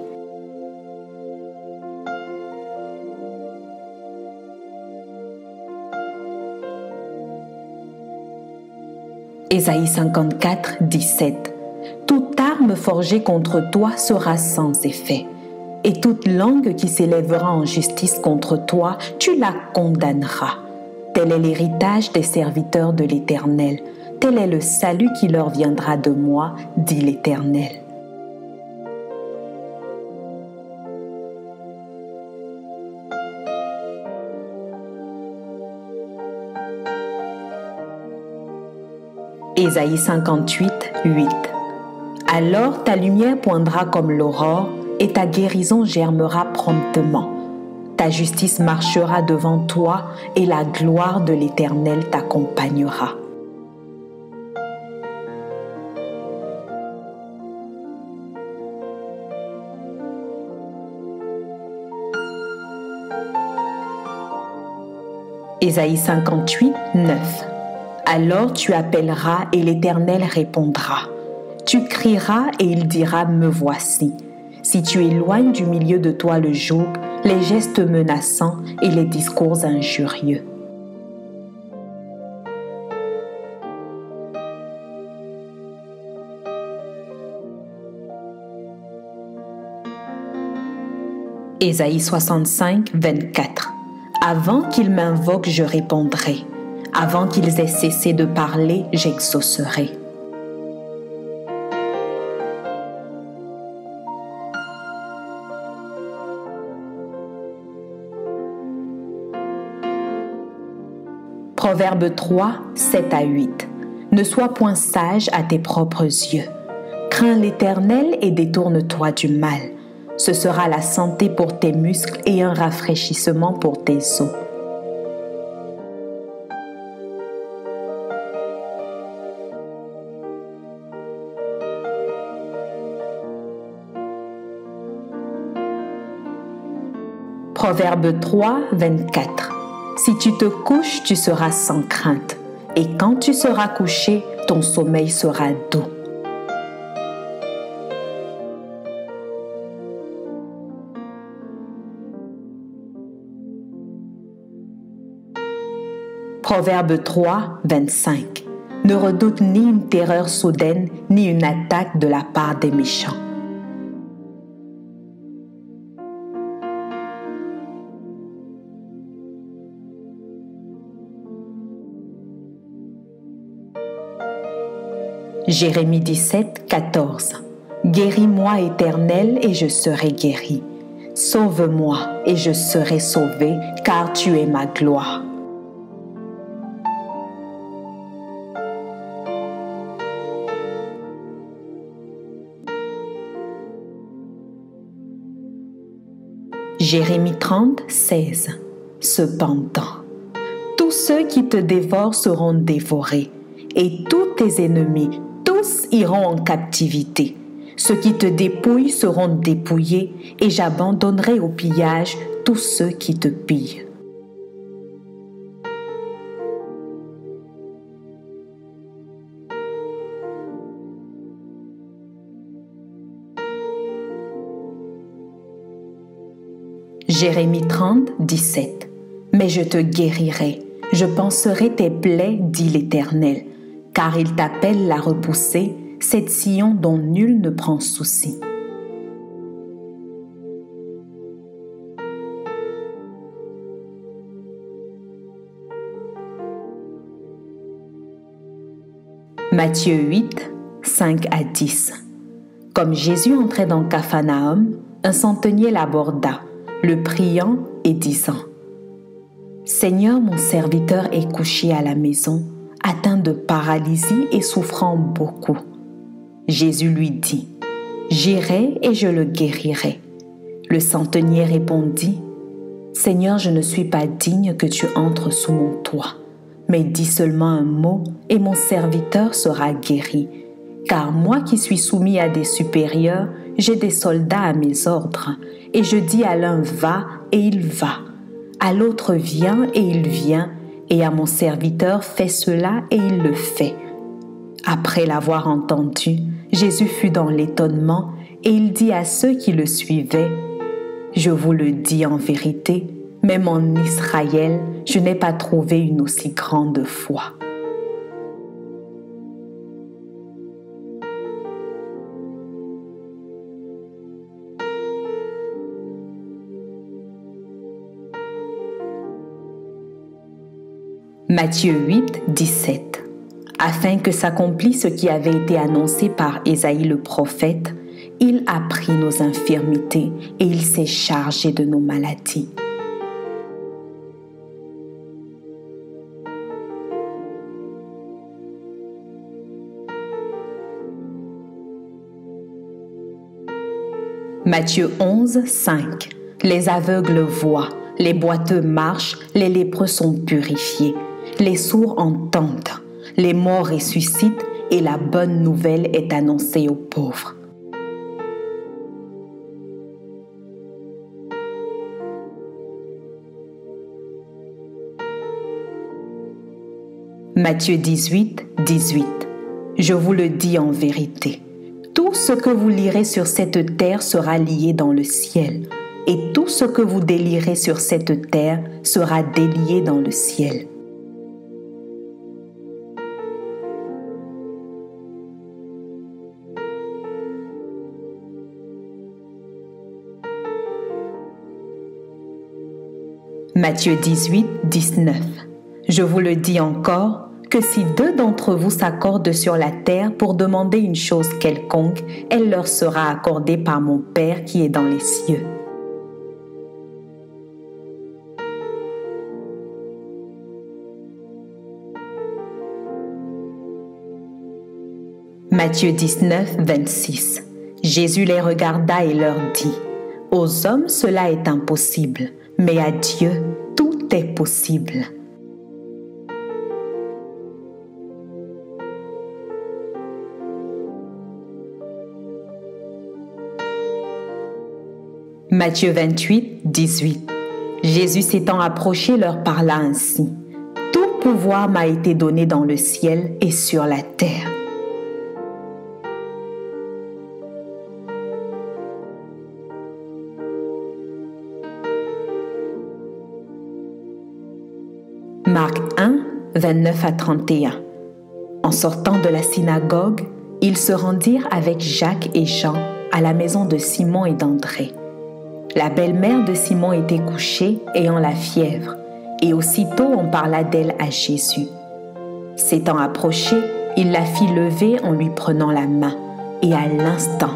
Ésaïe 54, 17. Toute arme forgée contre toi sera sans effet, et toute langue qui s'élèvera en justice contre toi, tu la condamneras. Tel est l'héritage des serviteurs de l'Éternel. Tel est le salut qui leur viendra de moi, dit l'Éternel. Ésaïe 58, 8. Alors ta lumière poindra comme l'aurore, et ta guérison germera promptement. Ta justice marchera devant toi et la gloire de l'Éternel t'accompagnera. Ésaïe 58, 9. Alors tu appelleras et l'Éternel répondra. Tu crieras et il dira « Me voici ». Si tu éloignes du milieu de toi le joug, les gestes menaçants et les discours injurieux. Ésaïe 65, 24. Avant qu'ils m'invoquent, je répondrai. Avant qu'ils aient cessé de parler, j'exaucerai. Proverbe 3, 7 à 8. Ne sois point sage à tes propres yeux. Crains l'Éternel et détourne-toi du mal. Ce sera la santé pour tes muscles et un rafraîchissement pour tes os. Proverbe 3, 24. Si tu te couches, tu seras sans crainte, et quand tu seras couché, ton sommeil sera doux. Proverbe 3, 25. Ne redoute ni une terreur soudaine, ni une attaque de la part des méchants. Jérémie 17, 14. Guéris-moi, Éternel, et je serai guéri. Sauve-moi, et je serai sauvé, car tu es ma gloire. Jérémie 30, 16. Cependant, tous ceux qui te dévorent seront dévorés, et tous tes ennemis tous iront en captivité. Ceux qui te dépouillent seront dépouillés, et j'abandonnerai au pillage tous ceux qui te pillent. Jérémie 30, 17. Mais je te guérirai, je panserai tes plaies, dit l'Éternel, car il t'appelle la repousser, cette sillon dont nul ne prend souci. Matthieu 8, 5 à 10. Comme Jésus entrait dans Capharnaüm, un centenier l'aborda, le priant et disant « Seigneur, mon serviteur est couché à la maison, atteint de paralysie et souffrant beaucoup. » Jésus lui dit « J'irai et je le guérirai. » Le centenier répondit « Seigneur, je ne suis pas digne que tu entres sous mon toit, mais dis seulement un mot et mon serviteur sera guéri. Car moi qui suis soumis à des supérieurs, j'ai des soldats à mes ordres, et je dis à l'un « va » et il va, à l'autre « viens » et il vient, et à mon serviteur, fais cela, et il le fait. » Après l'avoir entendu, Jésus fut dans l'étonnement, et il dit à ceux qui le suivaient, « Je vous le dis en vérité, même en Israël, je n'ai pas trouvé une aussi grande foi. » Matthieu 8, 17. Afin que s'accomplisse ce qui avait été annoncé par Ésaïe le prophète, il a pris nos infirmités et il s'est chargé de nos maladies. Matthieu 11, 5. Les aveugles voient, les boiteux marchent, les lépreux sont purifiés, les sourds entendent, les morts ressuscitent et la bonne nouvelle est annoncée aux pauvres. Matthieu 18, 18. Je vous le dis en vérité, tout ce que vous lirez sur cette terre sera lié dans le ciel, et tout ce que vous délierez sur cette terre sera délié dans le ciel. Matthieu 18, 19. Je vous le dis encore, que si deux d'entre vous s'accordent sur la terre pour demander une chose quelconque, elle leur sera accordée par mon Père qui est dans les cieux. Matthieu 19, 26. Jésus les regarda et leur dit, « Aux hommes cela est impossible, mais à Dieu tout est possible. » Matthieu 28, 18. Jésus s'étant approché leur parla ainsi. « Tout pouvoir m'a été donné dans le ciel et sur la terre. » Marc 1, 29 à 31. En sortant de la synagogue, ils se rendirent avec Jacques et Jean à la maison de Simon et d'André. La belle-mère de Simon était couchée, ayant la fièvre, et aussitôt on parla d'elle à Jésus. S'étant approché, il la fit lever en lui prenant la main, et à l'instant,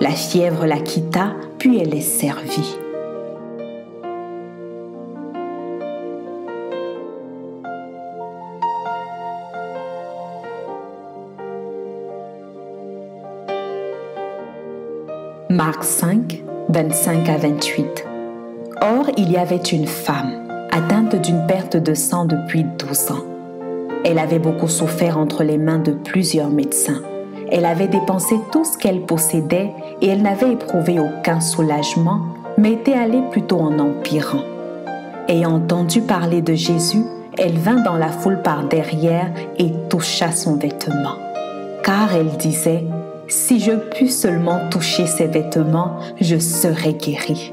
la fièvre la quitta, puis elle est servie. Marc 5, 25 à 28. Or, il y avait une femme, atteinte d'une perte de sang depuis 12 ans. Elle avait beaucoup souffert entre les mains de plusieurs médecins. Elle avait dépensé tout ce qu'elle possédait et elle n'avait éprouvé aucun soulagement, mais était allée plutôt en empirant. Ayant entendu parler de Jésus, elle vint dans la foule par derrière et toucha son vêtement. Car elle disait, « Si je puis seulement toucher ses vêtements, je serai guérie. »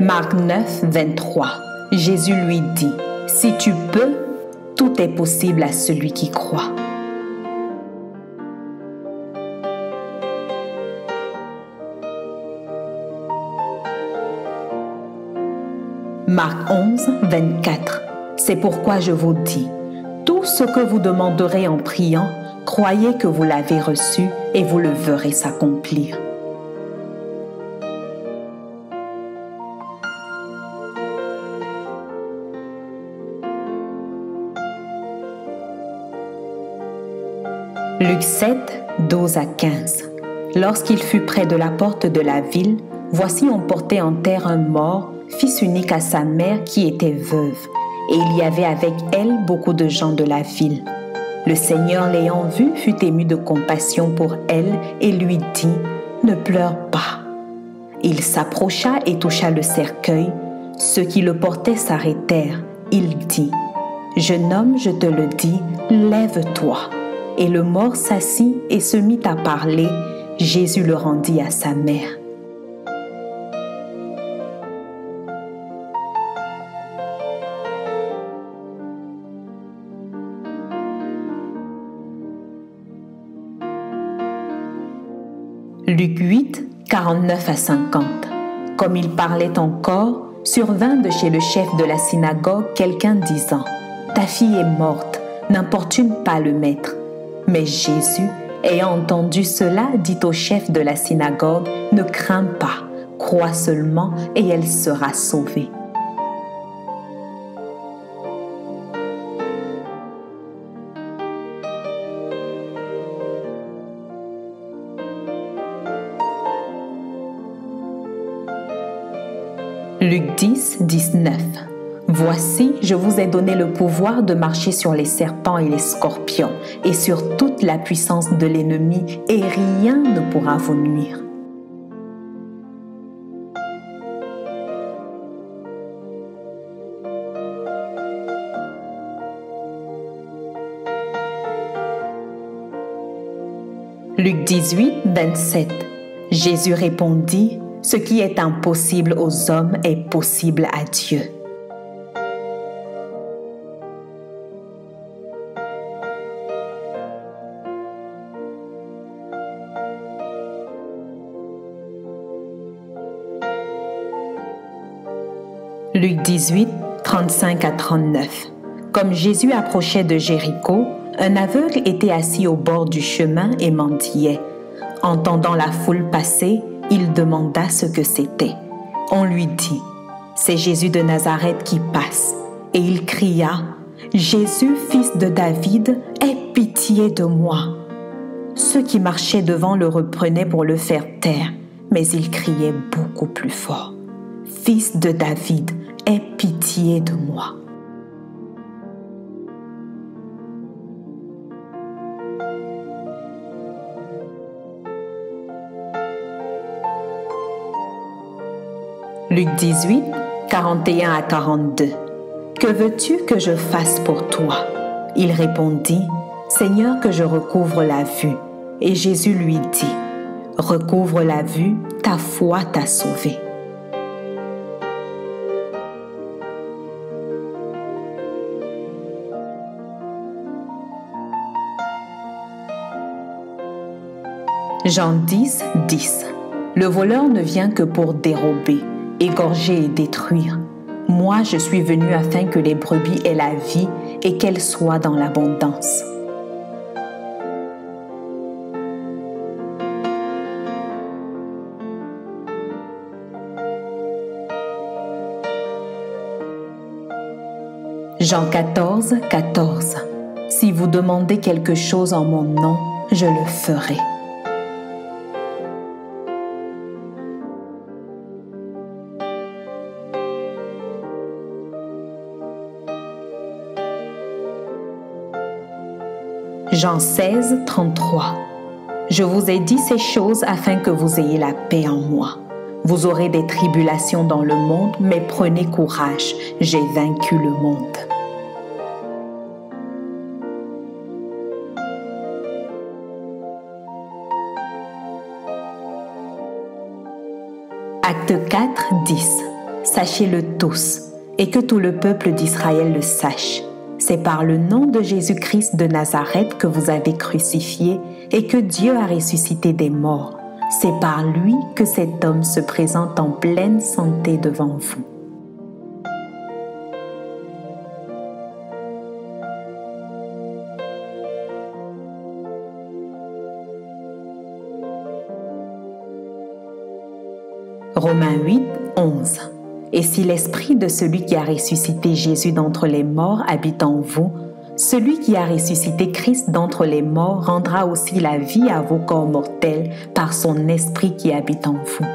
Marc 9, 23. Jésus lui dit, « Si tu peux, tout est possible à celui qui croit. » Marc 11, 24. C'est pourquoi je vous dis, tout ce que vous demanderez en priant, croyez que vous l'avez reçu et vous le verrez s'accomplir. Luc 7, 12 à 15. Lorsqu'il fut près de la porte de la ville, voici on portait en terre un mort, fils unique à sa mère qui était veuve, et il y avait avec elle beaucoup de gens de la ville. Le Seigneur l'ayant vue fut ému de compassion pour elle et lui dit, « Ne pleure pas. » Il s'approcha et toucha le cercueil. Ceux qui le portaient s'arrêtèrent. Il dit, « Jeune homme, je te le dis, lève-toi. » Et le mort s'assit et se mit à parler. Jésus le rendit à sa mère. Luc 8, 49 à 50. Comme il parlait encore, survint de chez le chef de la synagogue quelqu'un disant, « Ta fille est morte, n'importune pas le maître. » Mais Jésus, ayant entendu cela, dit au chef de la synagogue, « Ne crains pas, crois seulement et elle sera sauvée. » Luc 10, 19. Voici, je vous ai donné le pouvoir de marcher sur les serpents et les scorpions et sur toute la puissance de l'ennemi, et rien ne pourra vous nuire. Luc 18, 27. Jésus répondit, « Ce qui est impossible aux hommes est possible à Dieu. » Luc 18, 35 à 39. Comme Jésus approchait de Jéricho, un aveugle était assis au bord du chemin et mendiait. Entendant la foule passer, il demanda ce que c'était. On lui dit, « C'est Jésus de Nazareth qui passe. » Et il cria, « Jésus, fils de David, aie pitié de moi. » Ceux qui marchaient devant le reprenaient pour le faire taire, mais il criait beaucoup plus fort, « Fils de David, aie pitié de moi. » Luc 18, 41 à 42. « Que veux-tu que je fasse pour toi? » Il répondit, « Seigneur, que je recouvre la vue. » Et Jésus lui dit, « Recouvre la vue, ta foi t'a sauvé. » Jean 10, 10. « Le voleur ne vient que pour dérober, égorger et détruire. Moi, je suis venu afin que les brebis aient la vie et qu'elles soient dans l'abondance. » Jean 14, 14. « Si vous demandez quelque chose en mon nom, je le ferai. » Jean 16, 33. « Je vous ai dit ces choses afin que vous ayez la paix en moi. Vous aurez des tribulations dans le monde, mais prenez courage, j'ai vaincu le monde. » Acte 4, 10. « Sachez-le tous, et que tout le peuple d'Israël le sache. » C'est par le nom de Jésus-Christ de Nazareth que vous avez crucifié et que Dieu a ressuscité des morts. C'est par lui que cet homme se présente en pleine santé devant vous. Romains 8, 11. Et si l'esprit de celui qui a ressuscité Jésus d'entre les morts habite en vous, celui qui a ressuscité Christ d'entre les morts rendra aussi la vie à vos corps mortels par son esprit qui habite en vous.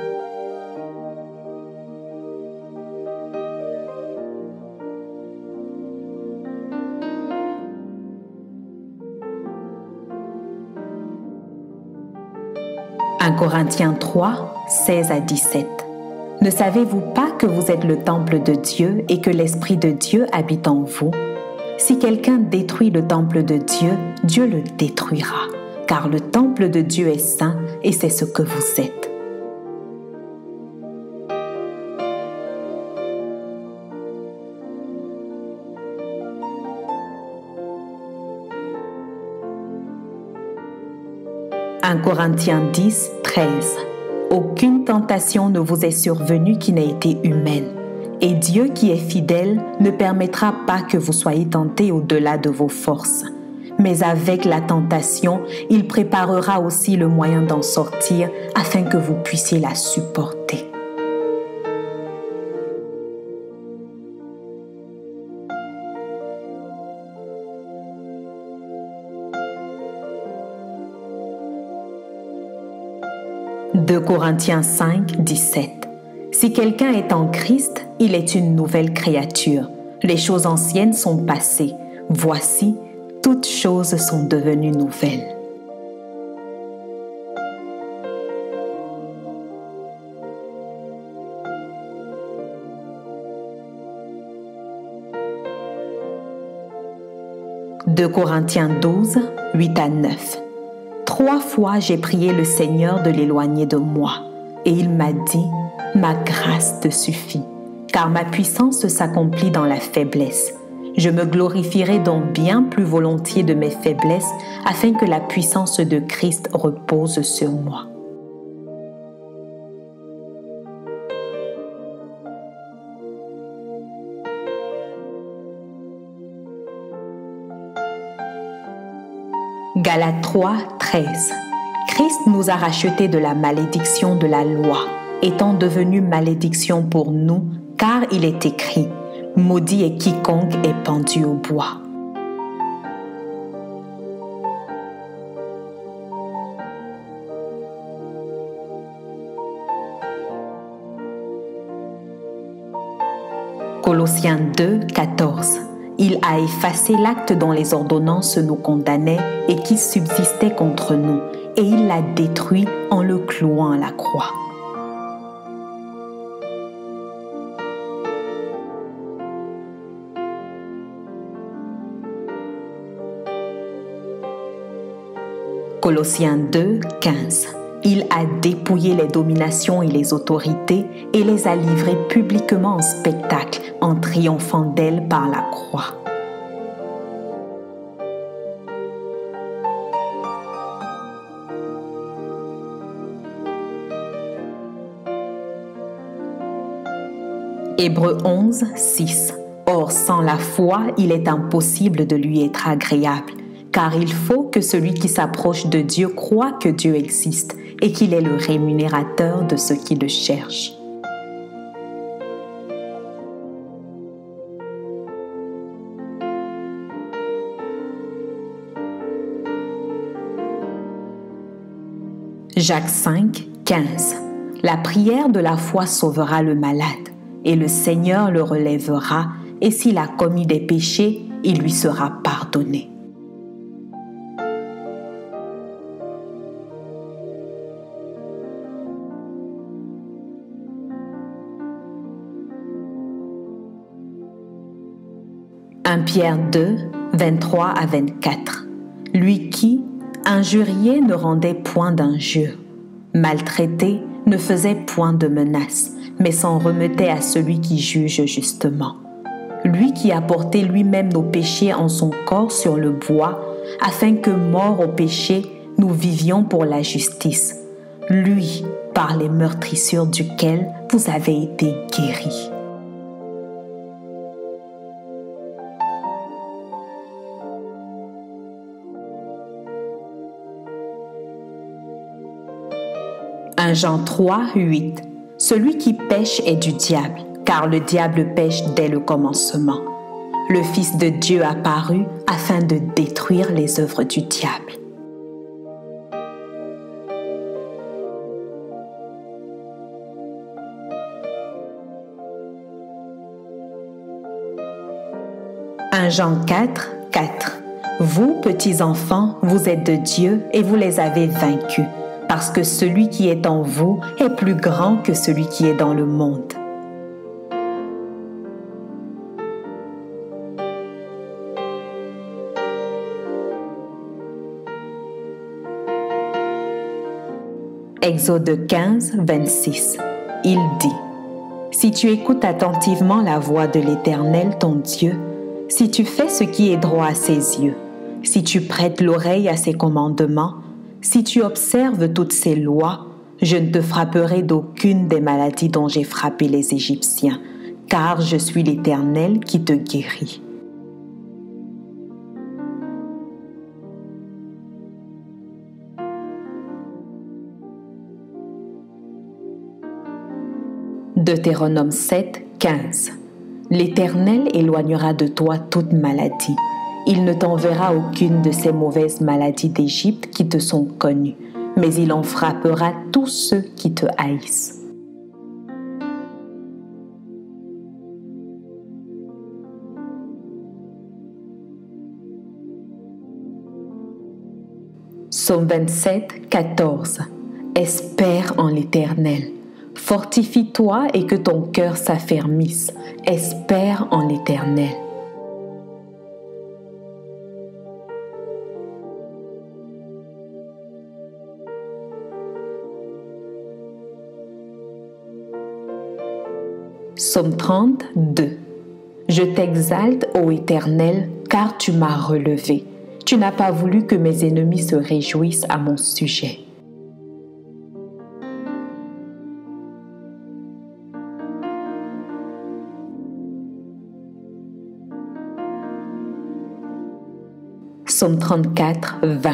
Corinthiens 3, 16 à 17. Ne savez-vous pas que vous êtes le temple de Dieu et que l'Esprit de Dieu habite en vous? Si quelqu'un détruit le temple de Dieu, Dieu le détruira, car le temple de Dieu est saint et c'est ce que vous êtes. Corinthiens 10, 13. Aucune tentation ne vous est survenue qui n'a été humaine, et Dieu qui est fidèle ne permettra pas que vous soyez tentés au-delà de vos forces. Mais avec la tentation, il préparera aussi le moyen d'en sortir afin que vous puissiez la supporter. De Corinthiens 5, 17. « Si quelqu'un est en Christ, il est une nouvelle créature. Les choses anciennes sont passées. Voici, toutes choses sont devenues nouvelles. De Corinthiens 12, 8 à 9. 3 fois j'ai prié le Seigneur de l'éloigner de moi, et il m'a dit, « Ma grâce te suffit, car ma puissance s'accomplit dans la faiblesse. Je me glorifierai donc bien plus volontiers de mes faiblesses, afin que la puissance de Christ repose sur moi. » Galates 3, 13. Christ nous a rachetés de la malédiction de la loi, étant devenu malédiction pour nous, car il est écrit « Maudit est quiconque est pendu au bois ». Colossiens 2, 14. Il a effacé l'acte dont les ordonnances nous condamnaient et qui subsistait contre nous, et il l'a détruit en le clouant à la croix. Colossiens 2, 15. Il a dépouillé les dominations et les autorités et les a livrées publiquement en spectacle, en triomphant d'elles par la croix. Hébreux 11, 6. Or, sans la foi, il est impossible de lui être agréable. Car il faut que celui qui s'approche de Dieu croit que Dieu existe et qu'il est le rémunérateur de ceux qui le cherchent. Jacques 5, 15. La prière de la foi sauvera le malade, et le Seigneur le relèvera, et s'il a commis des péchés, il lui sera pardonné. Pierre 2, 23 à 24. Lui qui, injurié, ne rendait point d'injure, maltraité, ne faisait point de menace, mais s'en remettait à celui qui juge justement. Lui qui a porté lui-même nos péchés en son corps sur le bois, afin que, morts au péché, nous vivions pour la justice. Lui, par les meurtrissures duquel vous avez été guéris. Jean 3, 8. Celui qui pêche est du diable, car le diable pêche dès le commencement. Le Fils de Dieu apparut afin de détruire les œuvres du diable. Jean 4, 4. Vous, petits enfants, vous êtes de Dieu et vous les avez vaincus. Parce que celui qui est en vous est plus grand que celui qui est dans le monde. Exode 15, 26. Il dit : Si tu écoutes attentivement la voix de l'Éternel, ton Dieu, si tu fais ce qui est droit à ses yeux, si tu prêtes l'oreille à ses commandements, si tu observes toutes ces lois, je ne te frapperai d'aucune des maladies dont j'ai frappé les Égyptiens, car je suis l'Éternel qui te guérit. Deutéronome 7, 15. L'Éternel éloignera de toi toute maladie. Il ne t'enverra aucune de ces mauvaises maladies d'Égypte qui te sont connues, mais il en frappera tous ceux qui te haïssent. Psaume 27, 14. Espère en l'Éternel. Fortifie-toi et que ton cœur s'affermisse. Espère en l'Éternel. Psaume 30, 2. Je t'exalte, ô Éternel, car tu m'as relevé. Tu n'as pas voulu que mes ennemis se réjouissent à mon sujet. Psaume 34, 20.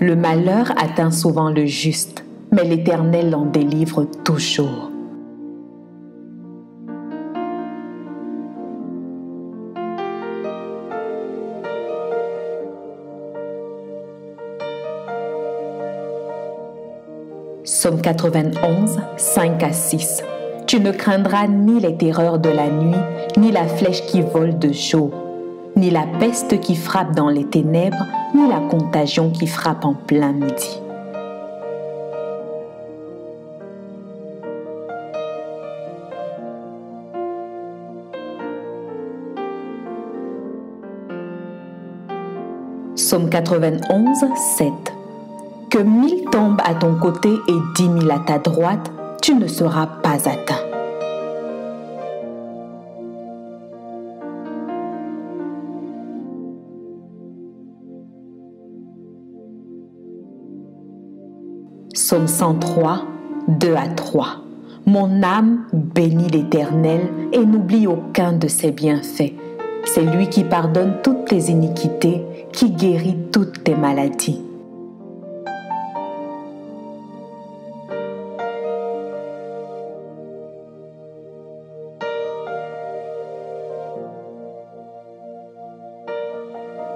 Le malheur atteint souvent le juste, mais l'Éternel l'en délivre toujours. Psaume 91, 5 à 6. Tu ne craindras ni les terreurs de la nuit, ni la flèche qui vole de jour, ni la peste qui frappe dans les ténèbres, ni la contagion qui frappe en plein midi. Psaume 91, 7. Que 1000 tombent à ton côté et 10 000 à ta droite, tu ne seras pas atteint. Psaume 103, 2 à 3. Mon âme bénit l'Éternel et n'oublie aucun de ses bienfaits. C'est lui qui pardonne toutes tes iniquités, qui guérit toutes tes maladies.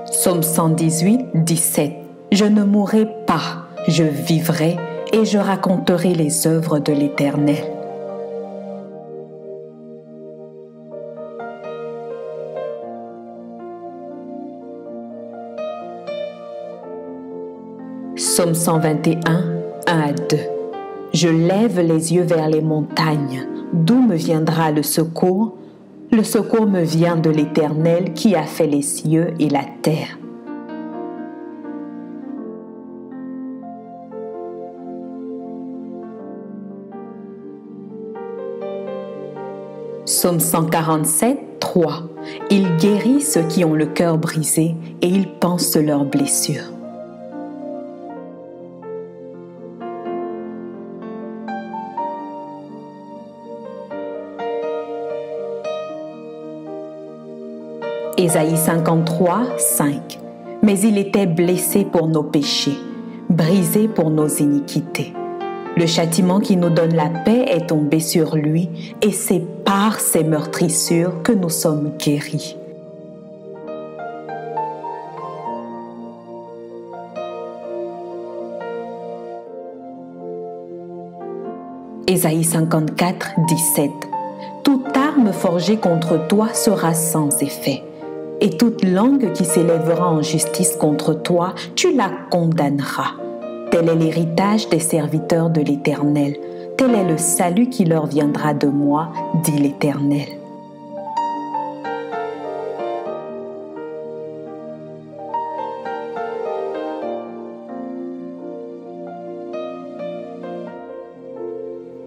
Psaume 118, 17. Je ne mourrai pas, je vivrai et je raconterai les œuvres de l'Éternel. Psaume 121, 1 à 2. Je lève les yeux vers les montagnes. D'où me viendra le secours ? Le secours me vient de l'Éternel qui a fait les cieux et la terre. Psaume 147, 3. Il guérit ceux qui ont le cœur brisé et il panse leurs blessures. Ésaïe 53, 5. Mais il était blessé pour nos péchés, brisé pour nos iniquités. Le châtiment qui nous donne la paix est tombé sur lui, et c'est par ses meurtrissures que nous sommes guéris. Ésaïe 54, 17. Toute arme forgée contre toi sera sans effet, et toute langue qui s'élèvera en justice contre toi, tu la condamneras. Tel est l'héritage des serviteurs de l'Éternel. Tel est le salut qui leur viendra de moi, dit l'Éternel.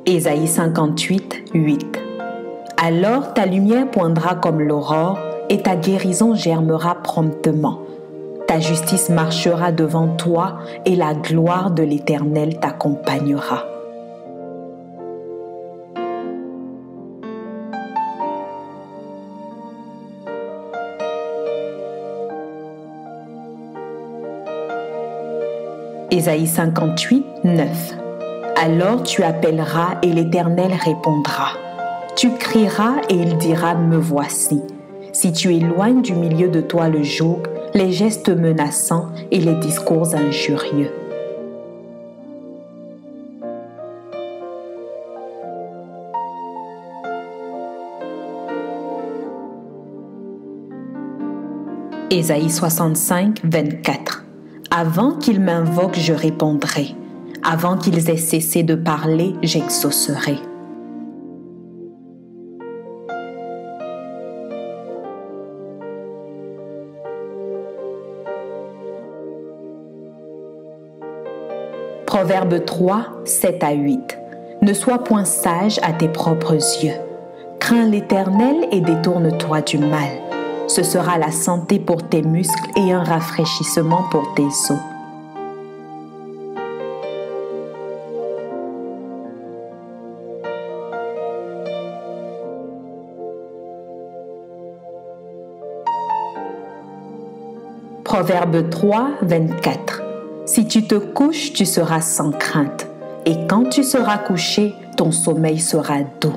Ésaïe 58, 8. Alors ta lumière poindra comme l'aurore et ta guérison germera promptement. Ta justice marchera devant toi et la gloire de l'Éternel t'accompagnera. Ésaïe 58, 9. Alors tu appelleras et l'Éternel répondra. Tu crieras et il dira « Me voici ». Si tu éloignes du milieu de toi le joug, les gestes menaçants et les discours injurieux. Ésaïe 65, 24. Avant qu'ils m'invoquent, je répondrai. Avant qu'ils aient cessé de parler, j'exaucerai. Proverbe 3, 7 à 8. Ne sois point sage à tes propres yeux. Crains l'Éternel et détourne-toi du mal. Ce sera la santé pour tes muscles et un rafraîchissement pour tes os. Proverbe 3, 24. Si tu te couches, tu seras sans crainte, et quand tu seras couché, ton sommeil sera doux.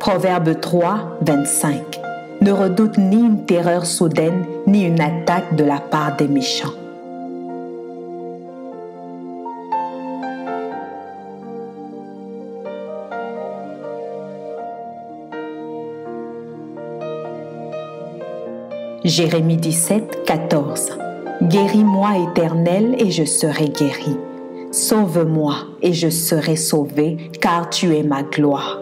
Proverbe 3, 25. Ne redoute ni une terreur soudaine, ni une attaque de la part des méchants. Jérémie 17, 14. Guéris-moi, Éternel, et je serai guéri. Sauve-moi, et je serai sauvé, car tu es ma gloire.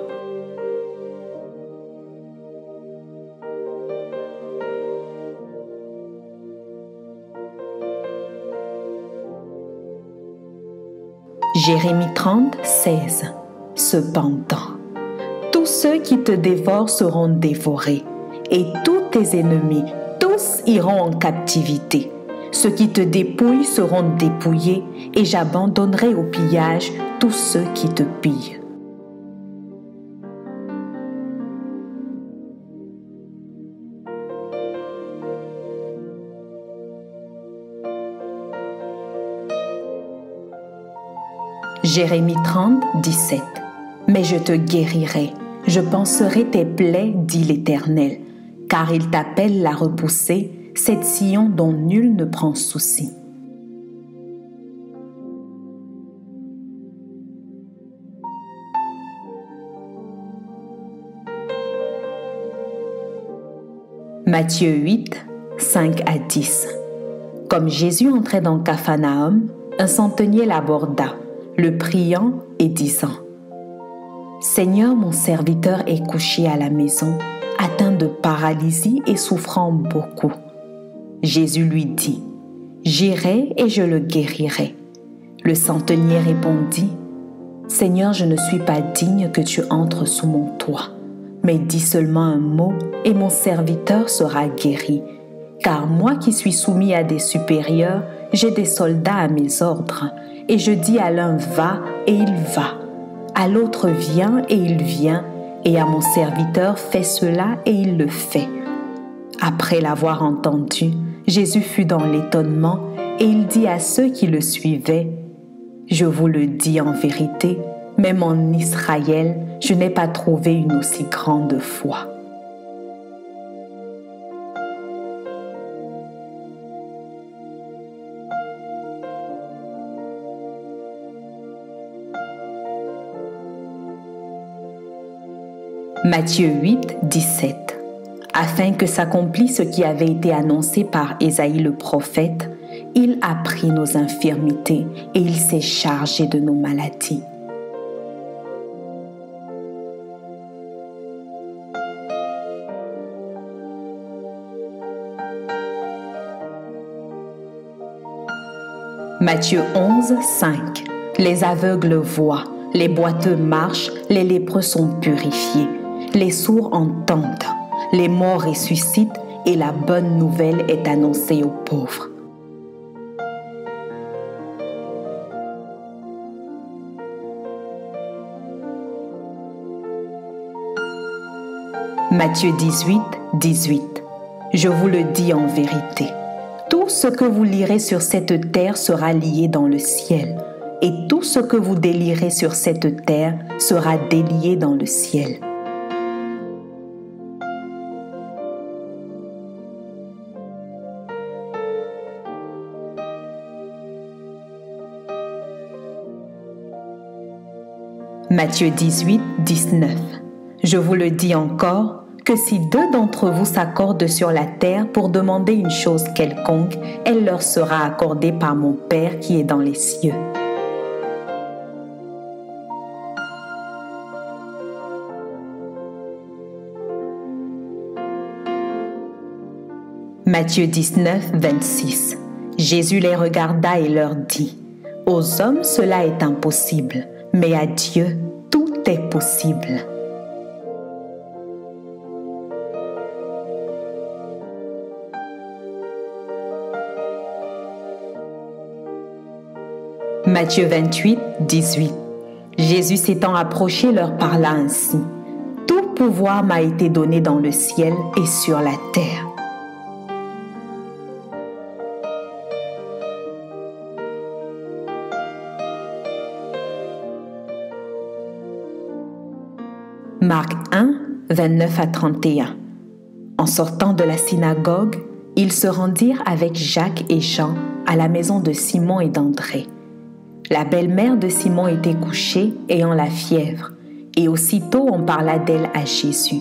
Jérémie 30, 16. Cependant, tous ceux qui te dévorent seront dévorés, et tous tes ennemis, tous iront en captivité. Ceux qui te dépouillent seront dépouillés, et j'abandonnerai au pillage tous ceux qui te pillent. Jérémie 30, 17. Mais je te guérirai, je panserai tes plaies, dit l'Éternel, car il t'appelle la repoussée, cette sillon dont nul ne prend souci. Matthieu 8, 5 à 10. Comme Jésus entrait dans Capharnaüm, un centenier l'aborda, le priant et disant « Seigneur, mon serviteur est couché à la maison, atteint de paralysie et souffrant beaucoup. » Jésus lui dit « J'irai et je le guérirai. » Le centenier répondit « Seigneur, je ne suis pas digne que tu entres sous mon toit, mais dis seulement un mot et mon serviteur sera guéri, car moi qui suis soumis à des supérieurs, j'ai des soldats à mes ordres. Et je dis à l'un « va » et il va, à l'autre « viens » et il vient, et à mon serviteur « fais cela » et il le fait. » Après l'avoir entendu, Jésus fut dans l'étonnement et il dit à ceux qui le suivaient « Je vous le dis en vérité, même en Israël, je n'ai pas trouvé une aussi grande foi. » Matthieu 8, 17. Afin que s'accomplisse ce qui avait été annoncé par Ésaïe le prophète, il a pris nos infirmités et il s'est chargé de nos maladies. Matthieu 11, 5. Les aveugles voient, les boiteux marchent, les lépreux sont purifiés. Les sourds entendent, les morts ressuscitent et la bonne nouvelle est annoncée aux pauvres. Matthieu 18, 18. Je vous le dis en vérité, tout ce que vous lirez sur cette terre sera lié dans le ciel, et tout ce que vous délirez sur cette terre sera délié dans le ciel. Matthieu 18, 19. Je vous le dis encore, que si deux d'entre vous s'accordent sur la terre pour demander une chose quelconque, elle leur sera accordée par mon Père qui est dans les cieux. Matthieu 19, 26. Jésus les regarda et leur dit, « Aux hommes cela est impossible, mais à Dieu tout est possible. » Matthieu 28, 18. Jésus s'étant approché leur parla ainsi, « Tout pouvoir m'a été donné dans le ciel et sur la terre. » Marc 1, 29 à 31. En sortant de la synagogue, ils se rendirent avec Jacques et Jean à la maison de Simon et d'André. La belle-mère de Simon était couchée, ayant la fièvre, et aussitôt on parla d'elle à Jésus.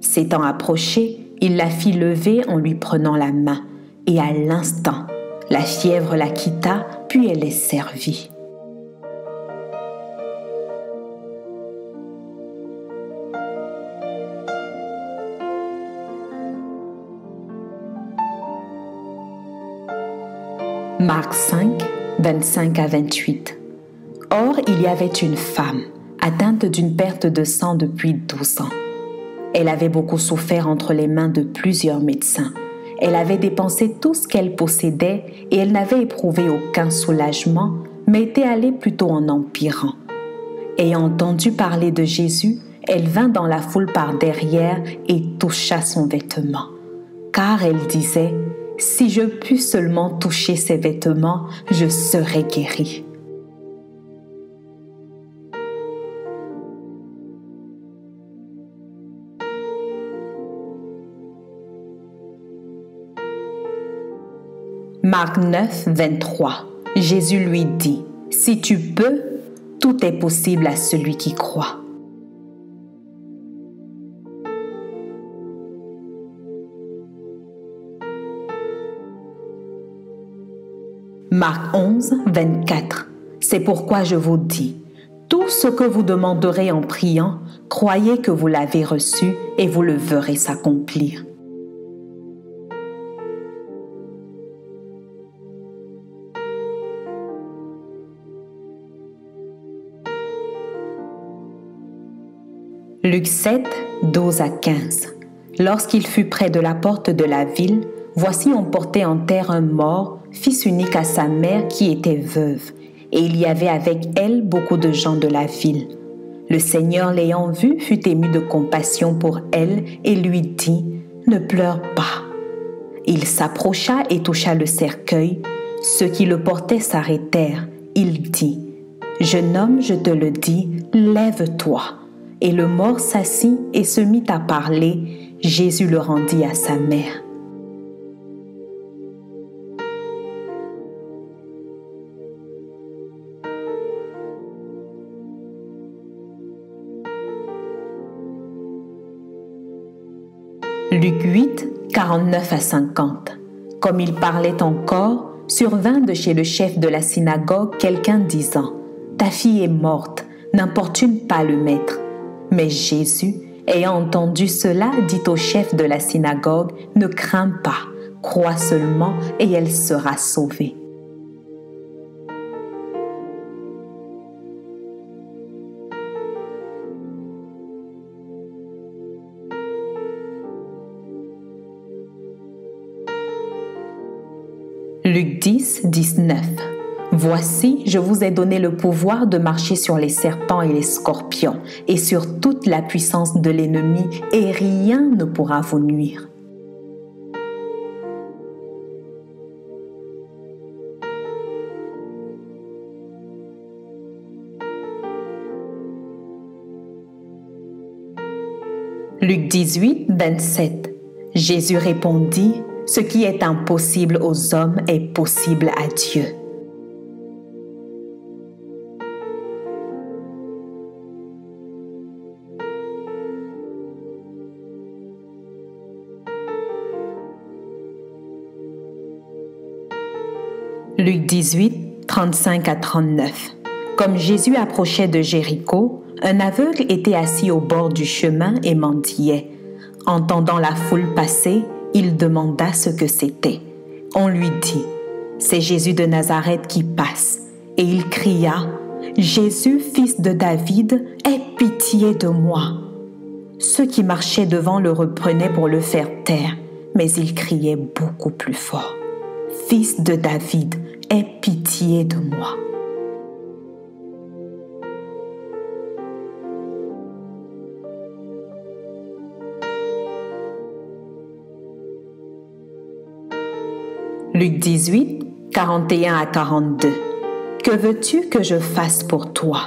S'étant approché, il la fit lever en lui prenant la main, et à l'instant, la fièvre la quitta, puis elle est servie. Marc 5, 25 à 28. Or, il y avait une femme, atteinte d'une perte de sang depuis 12 ans. Elle avait beaucoup souffert entre les mains de plusieurs médecins. Elle avait dépensé tout ce qu'elle possédait et elle n'avait éprouvé aucun soulagement, mais était allée plutôt en empirant. Ayant entendu parler de Jésus, elle vint dans la foule par derrière et toucha son vêtement. Car elle disait, « Si je puis seulement toucher ses vêtements, je serai guérie. » Marc 9, 23. Jésus lui dit, « Si tu peux, tout est possible à celui qui croit. » Marc 11, 24. C'est pourquoi je vous dis, tout ce que vous demanderez en priant, croyez que vous l'avez reçu et vous le verrez s'accomplir. Luc 7, 12 à 15. Lorsqu'il fut près de la porte de la ville, voici on portait en terre un mort, fils unique à sa mère qui était veuve, et il y avait avec elle beaucoup de gens de la ville. Le Seigneur l'ayant vue fut ému de compassion pour elle et lui dit, « Ne pleure pas. » Il s'approcha et toucha le cercueil. Ceux qui le portaient s'arrêtèrent. Il dit, « Jeune homme, je te le dis, lève-toi. » Et le mort s'assit et se mit à parler. Jésus le rendit à sa mère. Luc 8, 49 à 50. Comme il parlait encore, survint de chez le chef de la synagogue quelqu'un disant, « Ta fille est morte, n'importune pas le maître. » Mais Jésus, ayant entendu cela, dit au chef de la synagogue, « Ne crains pas, crois seulement et elle sera sauvée. » Luc 10, 19. Voici, je vous ai donné le pouvoir de marcher sur les serpents et les scorpions, et sur toute la puissance de l'ennemi, et rien ne pourra vous nuire. Luc 18, 27. Jésus répondit, « Ce qui est impossible aux hommes est possible à Dieu. » Luc 18, 35 à 39. Comme Jésus approchait de Jéricho, un aveugle était assis au bord du chemin et mendiait. Entendant la foule passer, il demanda ce que c'était. On lui dit, « C'est Jésus de Nazareth qui passe. » Et il cria, « Jésus, fils de David, aie pitié de moi. » Ceux qui marchaient devant le reprenaient pour le faire taire, mais il criait beaucoup plus fort, « Fils de David, aie pitié de moi. » Luc 18, 41 à 42. « Que veux-tu que je fasse pour toi ?»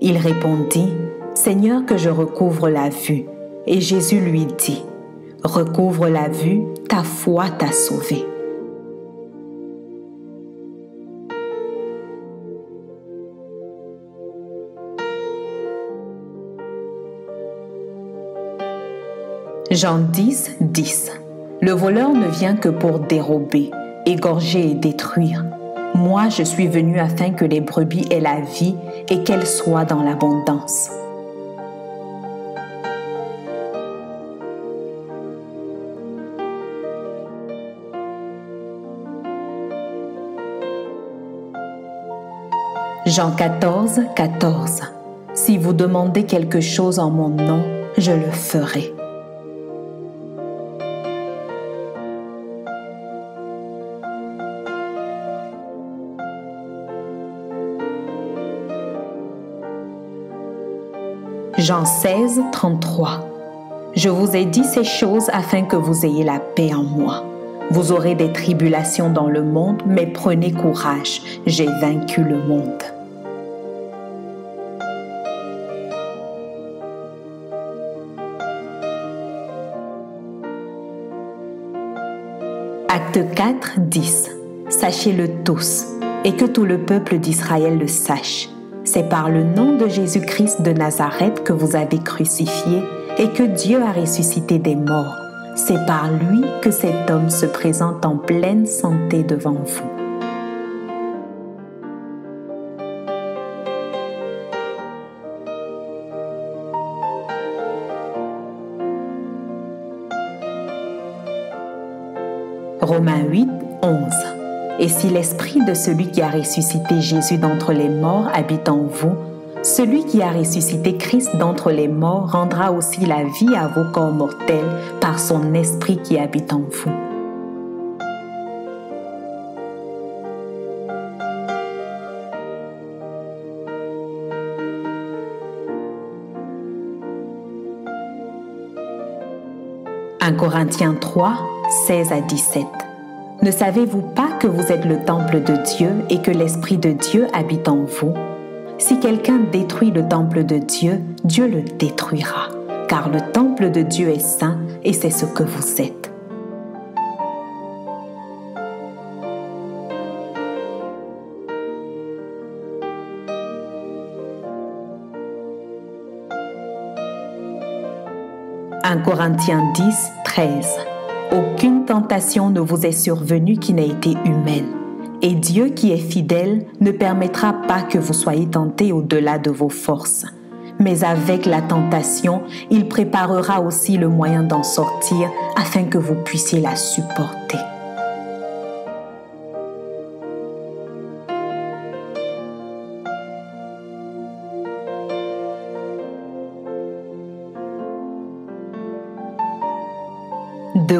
Il répondit, « Seigneur, que je recouvre la vue. » Et Jésus lui dit, « Recouvre la vue, ta foi t'a sauvé. » Jean 10, 10. « Le voleur ne vient que pour dérober, égorger et détruire. Moi, je suis venu afin que les brebis aient la vie et qu'elles soient dans l'abondance. » Jean 14, 14. « Si vous demandez quelque chose en mon nom, je le ferai. » Jean 16, 33. « Je vous ai dit ces choses afin que vous ayez la paix en moi. Vous aurez des tribulations dans le monde, mais prenez courage, j'ai vaincu le monde. » Acte 4, 10. « Sachez-le tous, et que tout le peuple d'Israël le sache. » C'est par le nom de Jésus-Christ de Nazareth que vous avez crucifié et que Dieu a ressuscité des morts. C'est par lui que cet homme se présente en pleine santé devant vous. Romains 8, 11. Et si l'esprit de celui qui a ressuscité Jésus d'entre les morts habite en vous, celui qui a ressuscité Christ d'entre les morts rendra aussi la vie à vos corps mortels par son esprit qui habite en vous. » 1 Corinthiens 3, 16 à 17. Ne savez-vous pas que vous êtes le temple de Dieu et que l'Esprit de Dieu habite en vous? Si quelqu'un détruit le temple de Dieu, Dieu le détruira, car le temple de Dieu est saint et c'est ce que vous êtes. « 1 Corinthiens 10, 13. » Aucune tentation ne vous est survenue qui n'a été humaine, et Dieu qui est fidèle ne permettra pas que vous soyez tentés au-delà de vos forces. Mais avec la tentation, il préparera aussi le moyen d'en sortir afin que vous puissiez la supporter.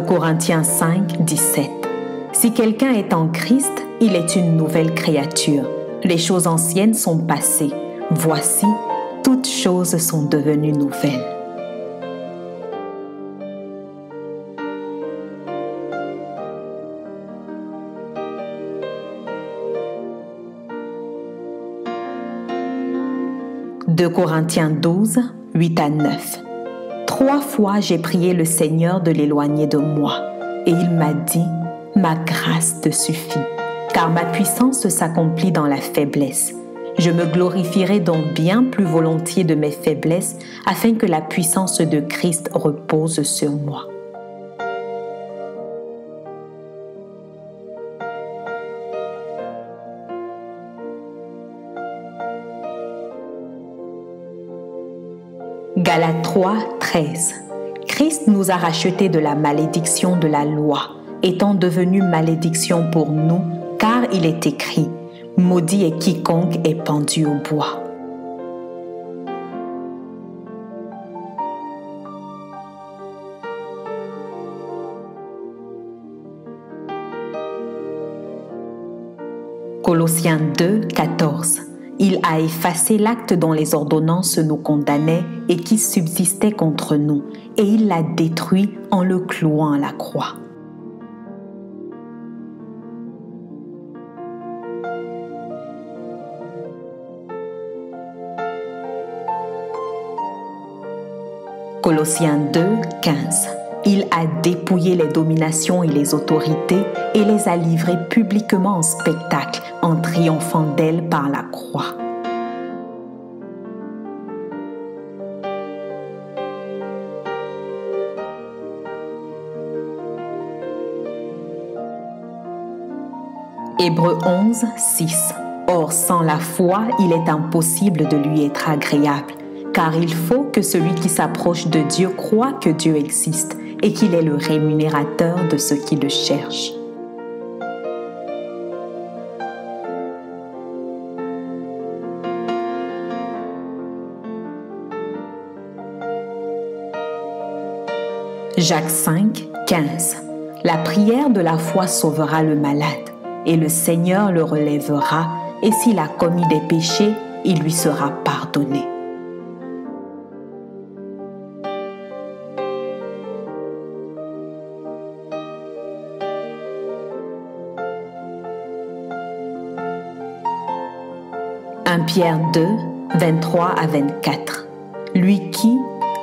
Corinthiens 5, 17. Si quelqu'un est en Christ, il est une nouvelle créature. Les choses anciennes sont passées. Voici, toutes choses sont devenues nouvelles. « 2 Corinthiens 12, 8 à 9. » 3 fois j'ai prié le Seigneur de l'éloigner de moi, et il m'a dit, « Ma grâce te suffit, car ma puissance s'accomplit dans la faiblesse. Je me glorifierai donc bien plus volontiers de mes faiblesses, afin que la puissance de Christ repose sur moi. » Galates 3, 13. Christ nous a rachetés de la malédiction de la loi, étant devenu malédiction pour nous, car il est écrit « Maudit est quiconque est pendu au bois ». Colossiens 2, 14. Il a effacé l'acte dont les ordonnances nous condamnaient et qui subsistait contre nous, et il l'a détruit en le clouant à la croix. Colossiens 2, 15. Il a dépouillé les dominations et les autorités et les a livrées publiquement en spectacle, en triomphant d'elles par la croix. Hébreux 11, 6. Or, sans la foi, il est impossible de lui être agréable, car il faut que celui qui s'approche de Dieu croit que Dieu existe et qu'il est le rémunérateur de ceux qui le cherchent. Jacques 5, 15. La prière de la foi sauvera le malade, et le Seigneur le relèvera, et s'il a commis des péchés, il lui sera pardonné. Pierre 2, 23 à 24. Lui qui,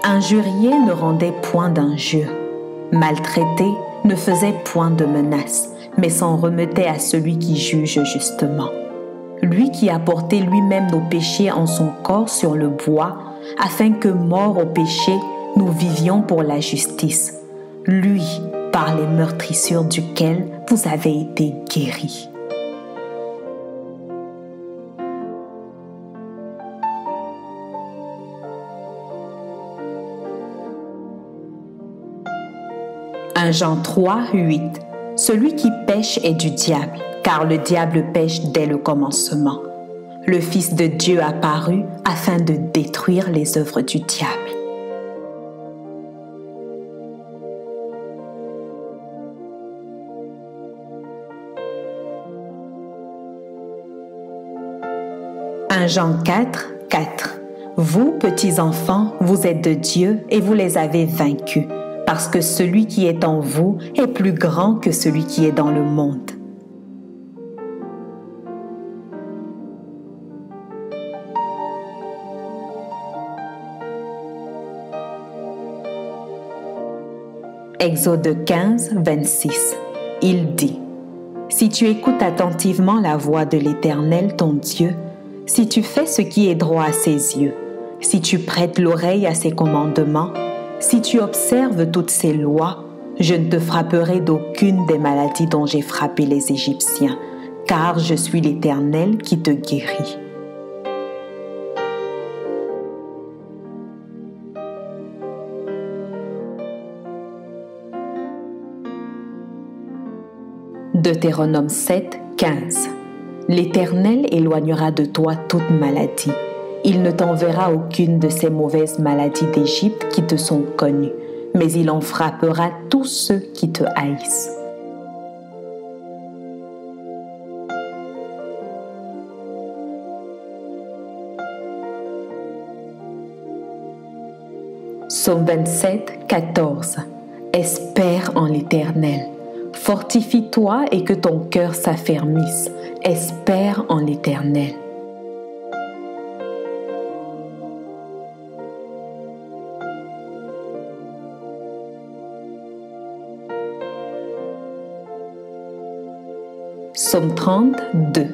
injurié, ne rendait point d'injure, maltraité, ne faisait point de menace, mais s'en remettait à celui qui juge justement. Lui qui a porté lui-même nos péchés en son corps sur le bois, afin que, morts au péché, nous vivions pour la justice. Lui, par les meurtrissures duquel vous avez été guéris. Jean 3, 8. Celui qui pêche est du diable, car le diable pêche dès le commencement. Le Fils de Dieu apparut afin de détruire les œuvres du diable. Jean 4, 4. Vous, petits enfants, vous êtes de Dieu et vous les avez vaincus, parce que celui qui est en vous est plus grand que celui qui est dans le monde. Exode 15, 26. Il dit : Si tu écoutes attentivement la voix de l'Éternel ton Dieu, si tu fais ce qui est droit à ses yeux, si tu prêtes l'oreille à ses commandements, si tu observes toutes ces lois, je ne te frapperai d'aucune des maladies dont j'ai frappé les Égyptiens, car je suis l'Éternel qui te guérit. Deutéronome 7, 15. L'Éternel éloignera de toi toute maladie. Il ne t'enverra aucune de ces mauvaises maladies d'Égypte qui te sont connues, mais il en frappera tous ceux qui te haïssent. Psaume 27, 14. Espère en l'Éternel. Fortifie-toi et que ton cœur s'affermisse. Espère en l'Éternel. Psaume 30, 2.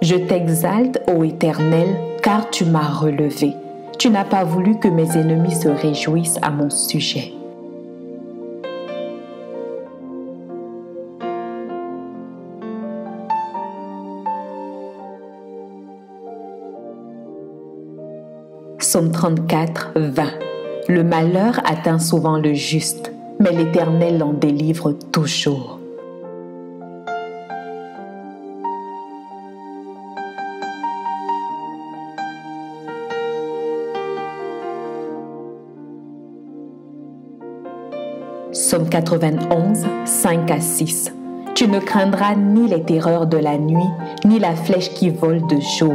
Je t'exalte, ô Éternel, car tu m'as relevé. Tu n'as pas voulu que mes ennemis se réjouissent à mon sujet. Psaume 34, 20. Le malheur atteint souvent le juste, mais l'Éternel l'en délivre toujours. Psaume 91, 5 à 6. Tu ne craindras ni les terreurs de la nuit, ni la flèche qui vole de jour,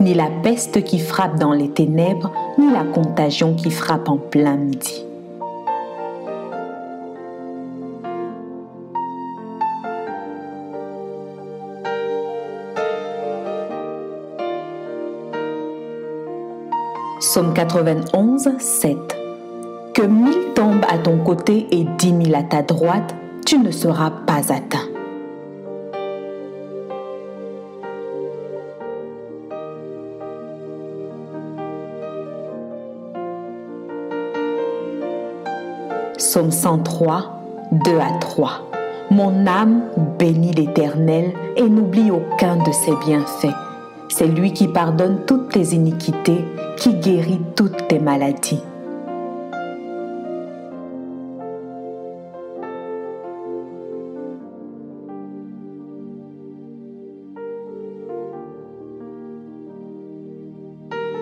ni la peste qui frappe dans les ténèbres, ni la contagion qui frappe en plein midi. Psaume 91, 7. Que 1000 tombent à ton côté et 10 000 à ta droite, tu ne seras pas atteint. Psaume 103, 2 à 3. Mon âme bénit l'Éternel et n'oublie aucun de ses bienfaits. C'est lui qui pardonne toutes tes iniquités, qui guérit toutes tes maladies.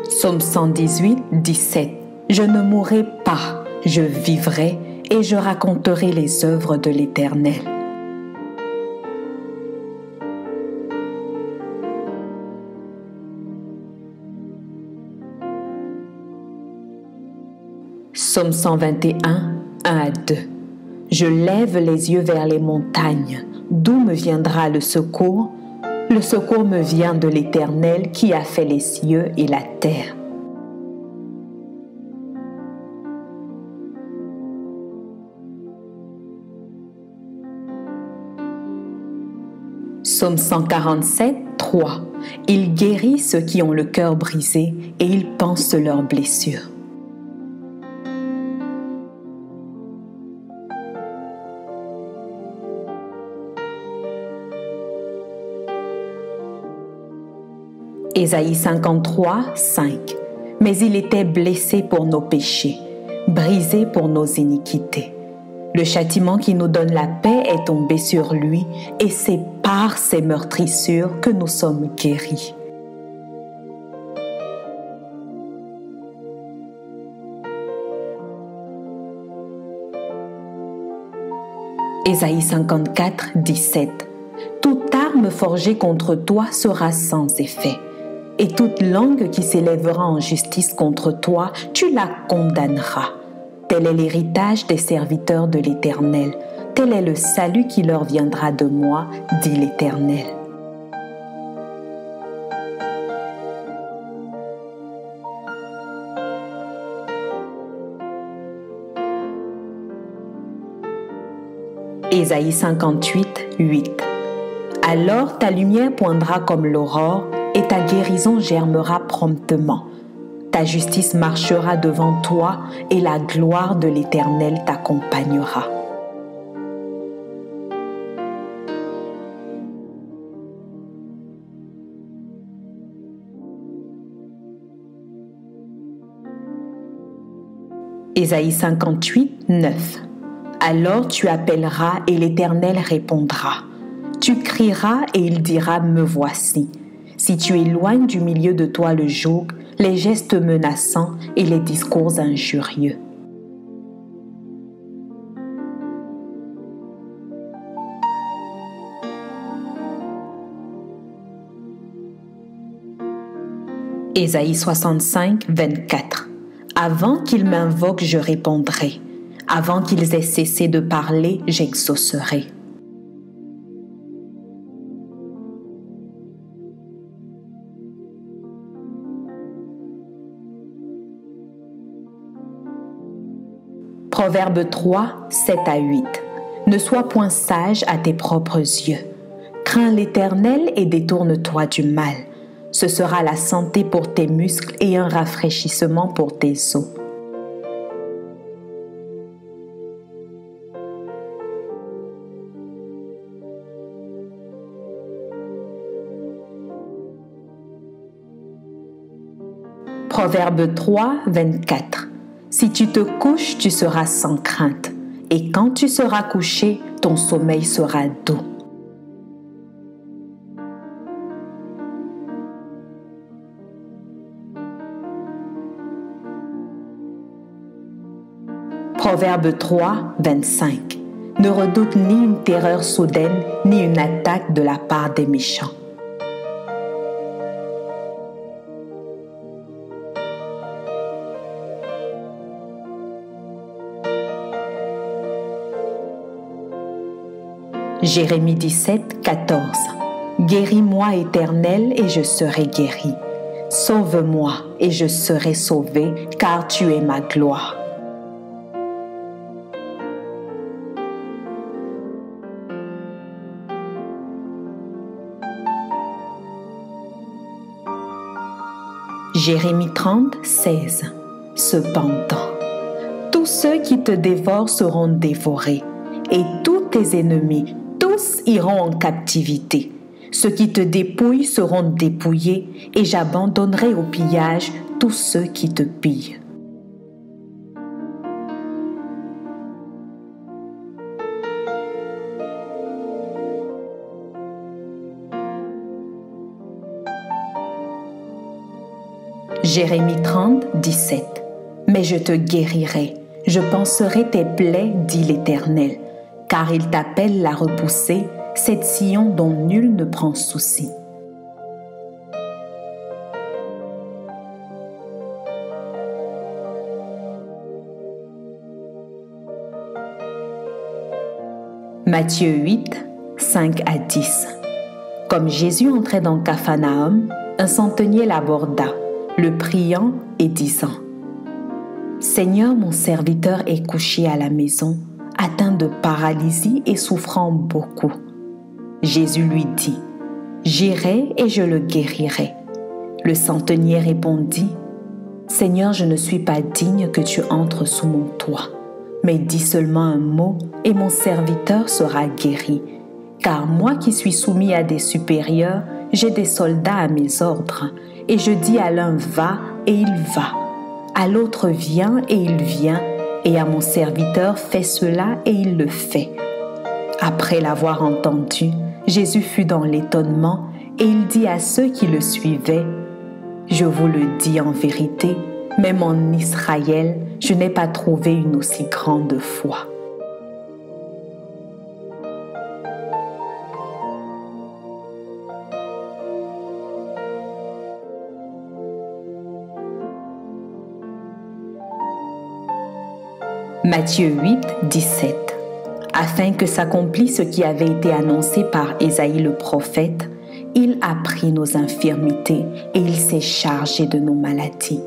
Psaume 118, 17. Je ne mourrai pas, je vivrai et je raconterai les œuvres de l'Éternel. Psaume 121, 1 à 2. Je lève les yeux vers les montagnes. D'où me viendra le secours ? Le secours me vient de l'Éternel qui a fait les cieux et la terre. Psaume 147, 3. Il guérit ceux qui ont le cœur brisé et il panse leurs blessures. Ésaïe 53, 5. Mais il était blessé pour nos péchés, brisé pour nos iniquités. Le châtiment qui nous donne la paix est tombé sur lui, et c'est par ses meurtrissures que nous sommes guéris. Ésaïe 54, 17. Toute arme forgée contre toi sera sans effet. Et toute langue qui s'élèvera en justice contre toi, tu la condamneras. Tel est l'héritage des serviteurs de l'Éternel. Tel est le salut qui leur viendra de moi, dit l'Éternel. Ésaïe 58, 8. Alors ta lumière poindra comme l'aurore, et ta guérison germera promptement. Ta justice marchera devant toi, et la gloire de l'Éternel t'accompagnera. Ésaïe 58, 9. Alors tu appelleras, et l'Éternel répondra. Tu crieras, et il dira « Me voici ». Si tu éloignes du milieu de toi le joug, les gestes menaçants et les discours injurieux. Ésaïe 65, 24. Avant qu'ils m'invoquent, je répondrai. Avant qu'ils aient cessé de parler, j'exaucerai. Proverbe 3, 7 à 8. Ne sois point sage à tes propres yeux. Crains l'Éternel et détourne-toi du mal. Ce sera la santé pour tes muscles et un rafraîchissement pour tes os. Proverbe 3, 24. Si tu te couches, tu seras sans crainte, et quand tu seras couché, ton sommeil sera doux. Proverbe 3, 25. Ne redoute ni une terreur soudaine, ni une attaque de la part des méchants. Jérémie 17, 14. Guéris-moi, Éternel, et je serai guéri. Sauve-moi, et je serai sauvé, car tu es ma gloire. Jérémie 30, 16. Cependant, tous ceux qui te dévorent seront dévorés, et tous tes ennemis, tous iront en captivité. Ceux qui te dépouillent seront dépouillés, et j'abandonnerai au pillage tous ceux qui te pillent. Jérémie 30, 17. Mais je te guérirai, je panserai tes plaies, dit l'Éternel, car il t'appelle la repoussée, cette Sion dont nul ne prend souci. Matthieu 8, 5 à 10. Comme Jésus entrait dans Capharnaüm, un centenier l'aborda, le priant et disant « Seigneur, mon serviteur est couché à la maison, atteint de paralysie et souffrant beaucoup. » Jésus lui dit « J'irai et je le guérirai. » Le centenier répondit « Seigneur, je ne suis pas digne que tu entres sous mon toit, mais dis seulement un mot et mon serviteur sera guéri, car moi qui suis soumis à des supérieurs, j'ai des soldats à mes ordres, et je dis à l'un « va » et il va, à l'autre « viens » et il vient, et à mon serviteur « fais cela » et il le fait. » Après l'avoir entendu, Jésus fut dans l'étonnement, et il dit à ceux qui le suivaient « Je vous le dis en vérité, même en Israël, je n'ai pas trouvé une aussi grande foi. » Matthieu 8, 17. Afin que s'accomplisse ce qui avait été annoncé par Ésaïe le prophète, il a pris nos infirmités et il s'est chargé de nos maladies.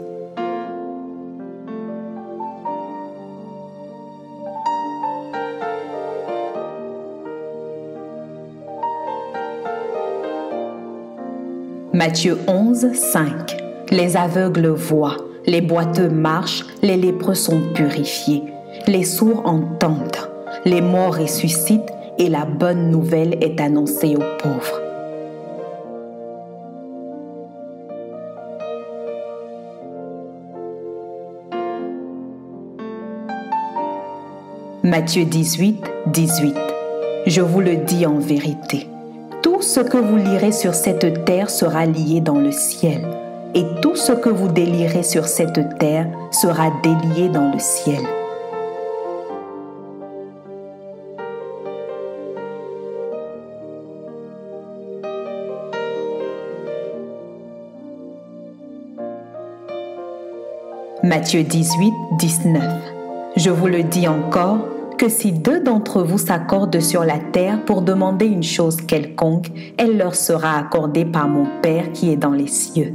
Matthieu 11, 5. Les aveugles voient, les boiteux marchent, les lépreux sont purifiés. Les sourds entendent, les morts ressuscitent et la bonne nouvelle est annoncée aux pauvres. Matthieu 18, 18. Je vous le dis en vérité, tout ce que vous lirez sur cette terre sera lié dans le ciel, et tout ce que vous délierez sur cette terre sera délié dans le ciel. Matthieu 18, 19. Je vous le dis encore, que si deux d'entre vous s'accordent sur la terre pour demander une chose quelconque, elle leur sera accordée par mon Père qui est dans les cieux.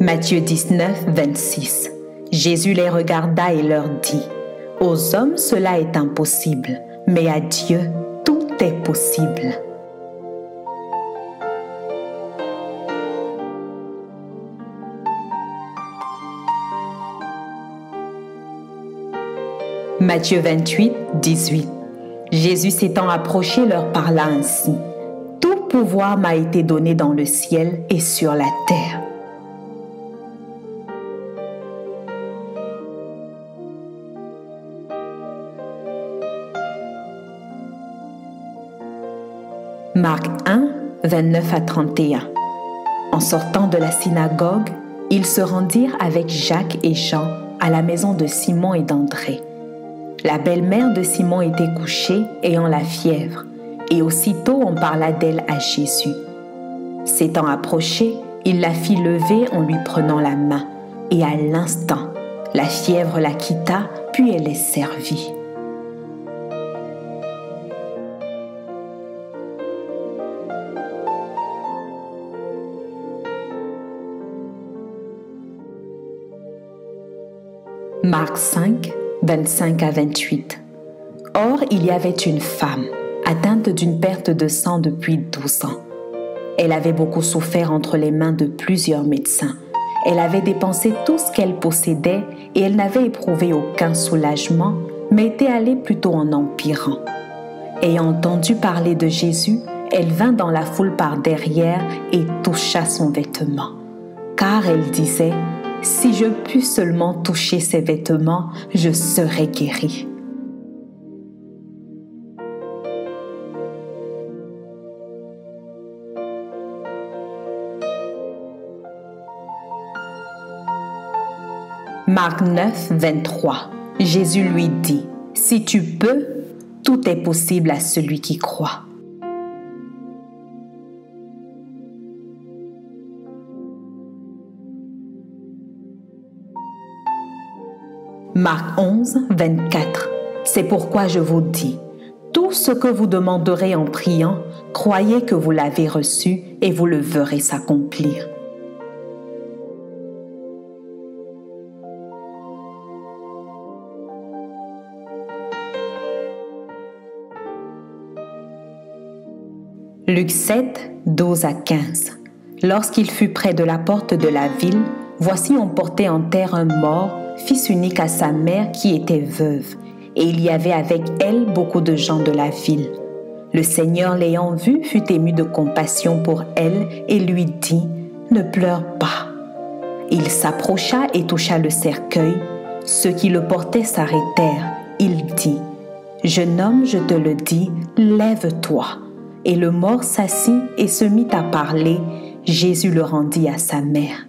Matthieu 19, 26. Jésus les regarda et leur dit « Aux hommes cela est impossible, mais à Dieu, tout est possible. » Matthieu 28, 18. Jésus s'étant approché leur parla ainsi. « Tout pouvoir m'a été donné dans le ciel et sur la terre. » Marc 1, 29 à 31. En sortant de la synagogue, ils se rendirent avec Jacques et Jean à la maison de Simon et d'André. La belle-mère de Simon était couchée, ayant la fièvre, et aussitôt on parla d'elle à Jésus. S'étant approché, il la fit lever en lui prenant la main, et à l'instant, la fièvre la quitta, puis elle est servie. Marc 5, 25 à 28. Or, il y avait une femme, atteinte d'une perte de sang depuis 12 ans. Elle avait beaucoup souffert entre les mains de plusieurs médecins. Elle avait dépensé tout ce qu'elle possédait et elle n'avait éprouvé aucun soulagement, mais était allée plutôt en empirant. Ayant entendu parler de Jésus, elle vint dans la foule par derrière et toucha son vêtement. Car elle disait: « Si je puis seulement toucher ses vêtements, je serai guérie. » Marc 9, 23. Jésus lui dit: « Si tu peux, tout est possible à celui qui croit. » Marc 11, 24. C'est pourquoi je vous dis, tout ce que vous demanderez en priant, croyez que vous l'avez reçu et vous le verrez s'accomplir. Luc 7, 12 à 15. Lorsqu'il fut près de la porte de la ville, voici on portait en terre un mort, fils unique à sa mère qui était veuve, et il y avait avec elle beaucoup de gens de la ville. Le Seigneur l'ayant vue fut ému de compassion pour elle et lui dit: « Ne pleure pas. » Il s'approcha et toucha le cercueil. Ceux qui le portaient s'arrêtèrent. Il dit: « Jeune homme, je te le dis, lève-toi. » Et le mort s'assit et se mit à parler. Jésus le rendit à sa mère.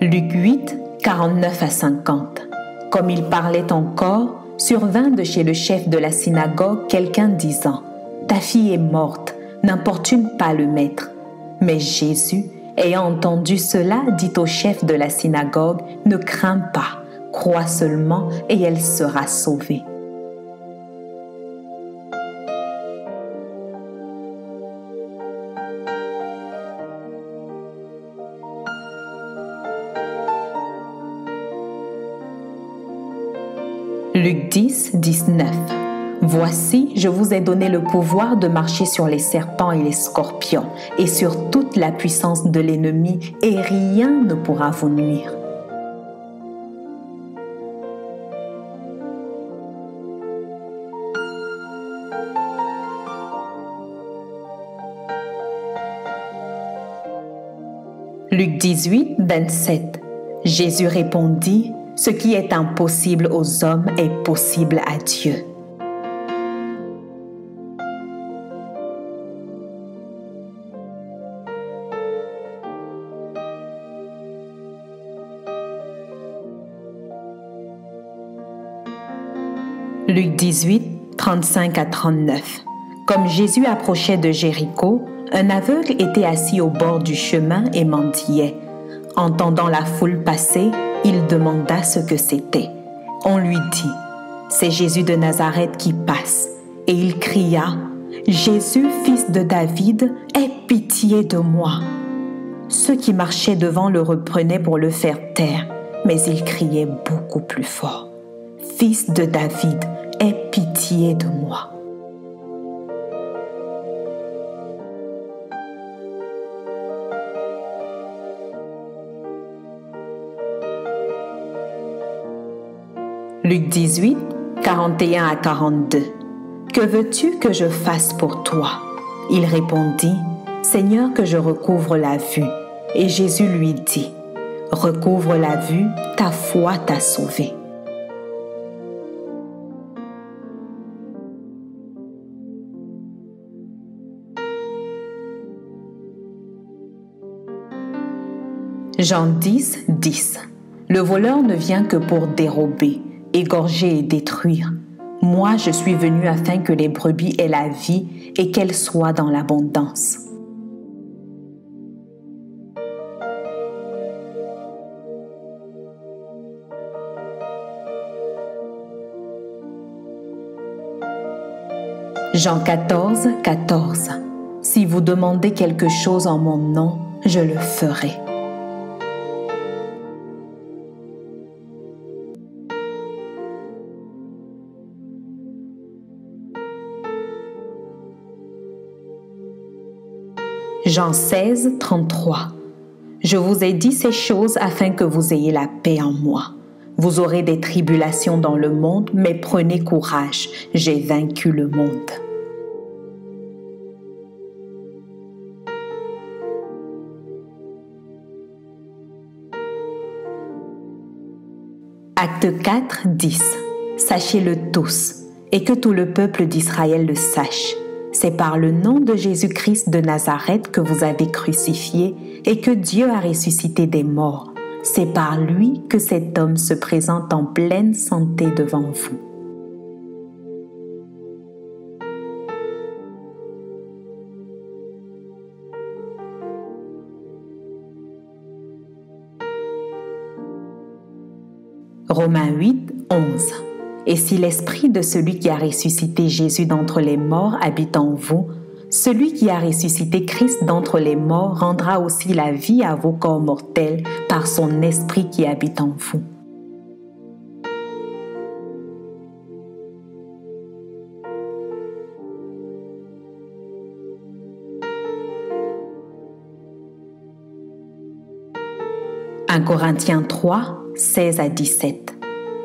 Luc 8, 49 à 50. Comme il parlait encore, survint de chez le chef de la synagogue quelqu'un disant: « Ta fille est morte, n'importune pas le maître. » Mais Jésus, ayant entendu cela, dit au chef de la synagogue: « Ne crains pas, crois seulement et elle sera sauvée. » Luc 10, 19. Voici, je vous ai donné le pouvoir de marcher sur les serpents et les scorpions, et sur toute la puissance de l'ennemi, et rien ne pourra vous nuire. Luc 18, 27. Jésus répondit: « Ce qui est impossible aux hommes est possible à Dieu. » Luc 18, 35 à 39. Comme Jésus approchait de Jéricho, un aveugle était assis au bord du chemin et mendiait. Entendant la foule passer, il demanda ce que c'était. On lui dit: « C'est Jésus de Nazareth qui passe. » Et il cria: « Jésus, fils de David, aie pitié de moi. » Ceux qui marchaient devant le reprenaient pour le faire taire, mais il criait beaucoup plus fort: « Fils de David, aie pitié de moi. » Luc 18, 41 à 42. « Que veux-tu que je fasse pour toi ?» Il répondit, « Seigneur, que je recouvre la vue. » Et Jésus lui dit, « Recouvre la vue, ta foi t'a sauvé. » Jean 10, 10. Le voleur ne vient que pour dérober, égorger et détruire. Moi, je suis venu afin que les brebis aient la vie et qu'elles soient dans l'abondance. Jean 14, 14. Si vous demandez quelque chose en mon nom, je le ferai. Jean 16, 33. Je vous ai dit ces choses afin que vous ayez la paix en moi. Vous aurez des tribulations dans le monde, mais prenez courage, j'ai vaincu le monde. Acte 4, 10. Sachez-le tous, et que tout le peuple d'Israël le sache. C'est par le nom de Jésus-Christ de Nazareth que vous avez crucifié et que Dieu a ressuscité des morts. C'est par lui que cet homme se présente en pleine santé devant vous. Romains 8, 11. Et si l'esprit de celui qui a ressuscité Jésus d'entre les morts habite en vous, celui qui a ressuscité Christ d'entre les morts rendra aussi la vie à vos corps mortels par son esprit qui habite en vous. Corinthiens 3, 16 à 17.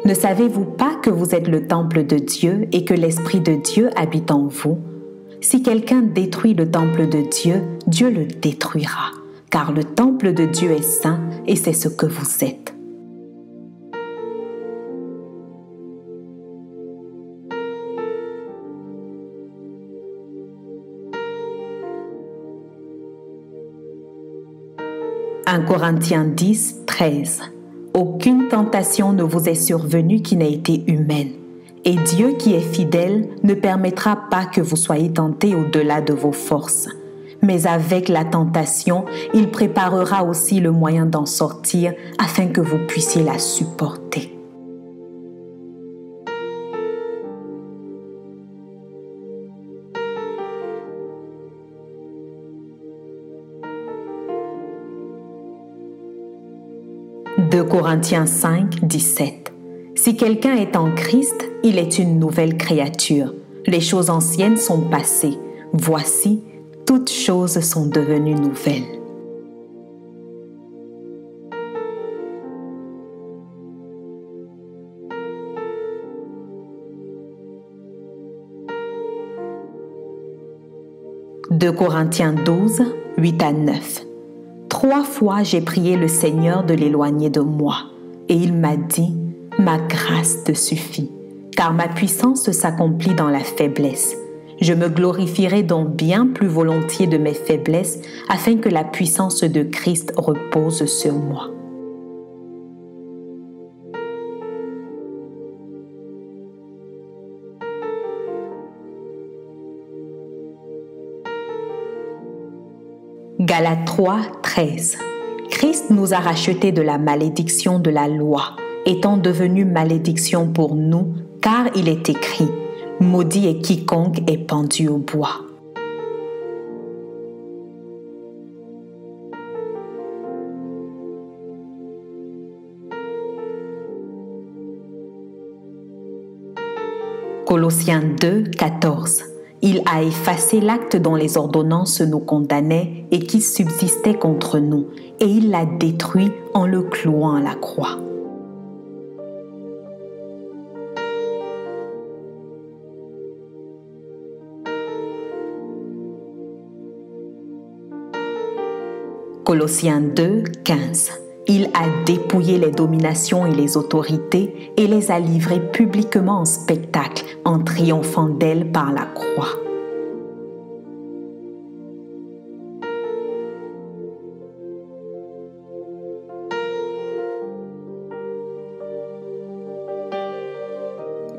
Ne savez-vous pas que vous êtes le temple de Dieu et que l'Esprit de Dieu habite en vous? Si quelqu'un détruit le temple de Dieu, Dieu le détruira, car le temple de Dieu est saint et c'est ce que vous êtes. Corinthiens 10, 13. Aucune tentation ne vous est survenue qui n'ait été humaine. Et Dieu qui est fidèle ne permettra pas que vous soyez tentés au-delà de vos forces. Mais avec la tentation, il préparera aussi le moyen d'en sortir afin que vous puissiez la supporter. Corinthiens 5, 17. Si quelqu'un est en Christ, il est une nouvelle créature. Les choses anciennes sont passées. Voici, toutes choses sont devenues nouvelles. Corinthiens 12, 8 à 9. 3 fois j'ai prié le Seigneur de l'éloigner de moi, et il m'a dit, « Ma grâce te suffit, car ma puissance s'accomplit dans la faiblesse. Je me glorifierai donc bien plus volontiers de mes faiblesses, afin que la puissance de Christ repose sur moi. » Galates 3, 13. Christ nous a rachetés de la malédiction de la loi, étant devenu malédiction pour nous, car il est écrit « Maudit est quiconque est pendu au bois ». Colossiens 2, 14. Il a effacé l'acte dont les ordonnances nous condamnaient et qui subsistait contre nous, et il l'a détruit en le clouant à la croix. Colossiens 2, 15. Il a dépouillé les dominations et les autorités et les a livrées publiquement en spectacle en triomphant d'elles par la croix.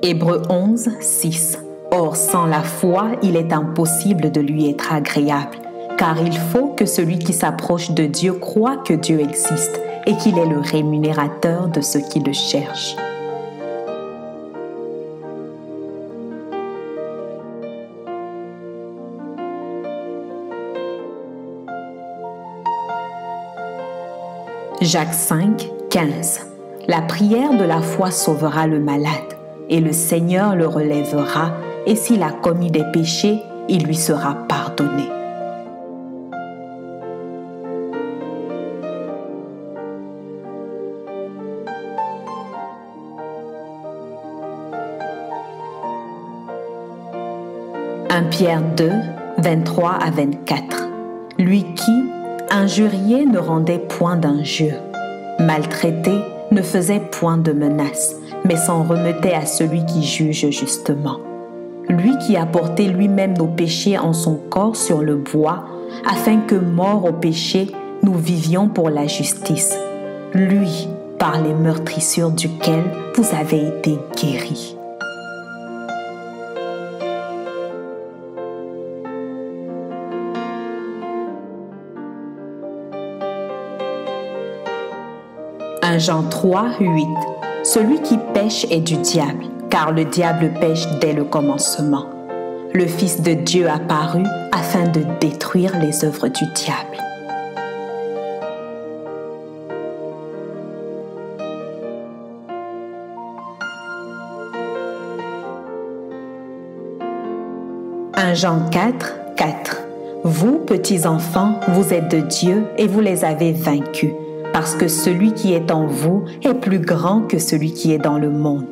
Hébreux 11, 6. Or, sans la foi, il est impossible de lui être agréable, car il faut que celui qui s'approche de Dieu croit que Dieu existe et qu'il est le rémunérateur de ceux qui le cherchent. Jacques 5, 15. La prière de la foi sauvera le malade, et le Seigneur le relèvera, et s'il a commis des péchés, il lui sera pardonné. Pierre 2, 23 à 24. Lui qui, injurié, ne rendait point d'injure, maltraité, ne faisait point de menace, mais s'en remettait à celui qui juge justement. Lui qui a porté lui-même nos péchés en son corps sur le bois, afin que, morts au péché, nous vivions pour la justice. Lui, par les meurtrissures duquel vous avez été guéris. Jean 3, 8. Celui qui pêche est du diable, car le diable pêche dès le commencement. Le Fils de Dieu apparut afin de détruire les œuvres du diable. Jean 4, 4. Vous, petits enfants, vous êtes de Dieu et vous les avez vaincus, parce que celui qui est en vous est plus grand que celui qui est dans le monde.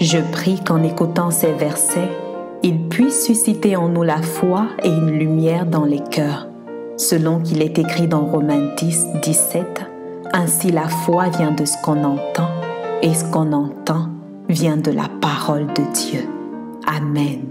Je prie qu'en écoutant ces versets, il puisse susciter en nous la foi et une lumière dans les cœurs. Selon qu'il est écrit dans Romains 10, 17, « Ainsi la foi vient de ce qu'on entend, et ce qu'on entend vient de la parole de Dieu. » Amen.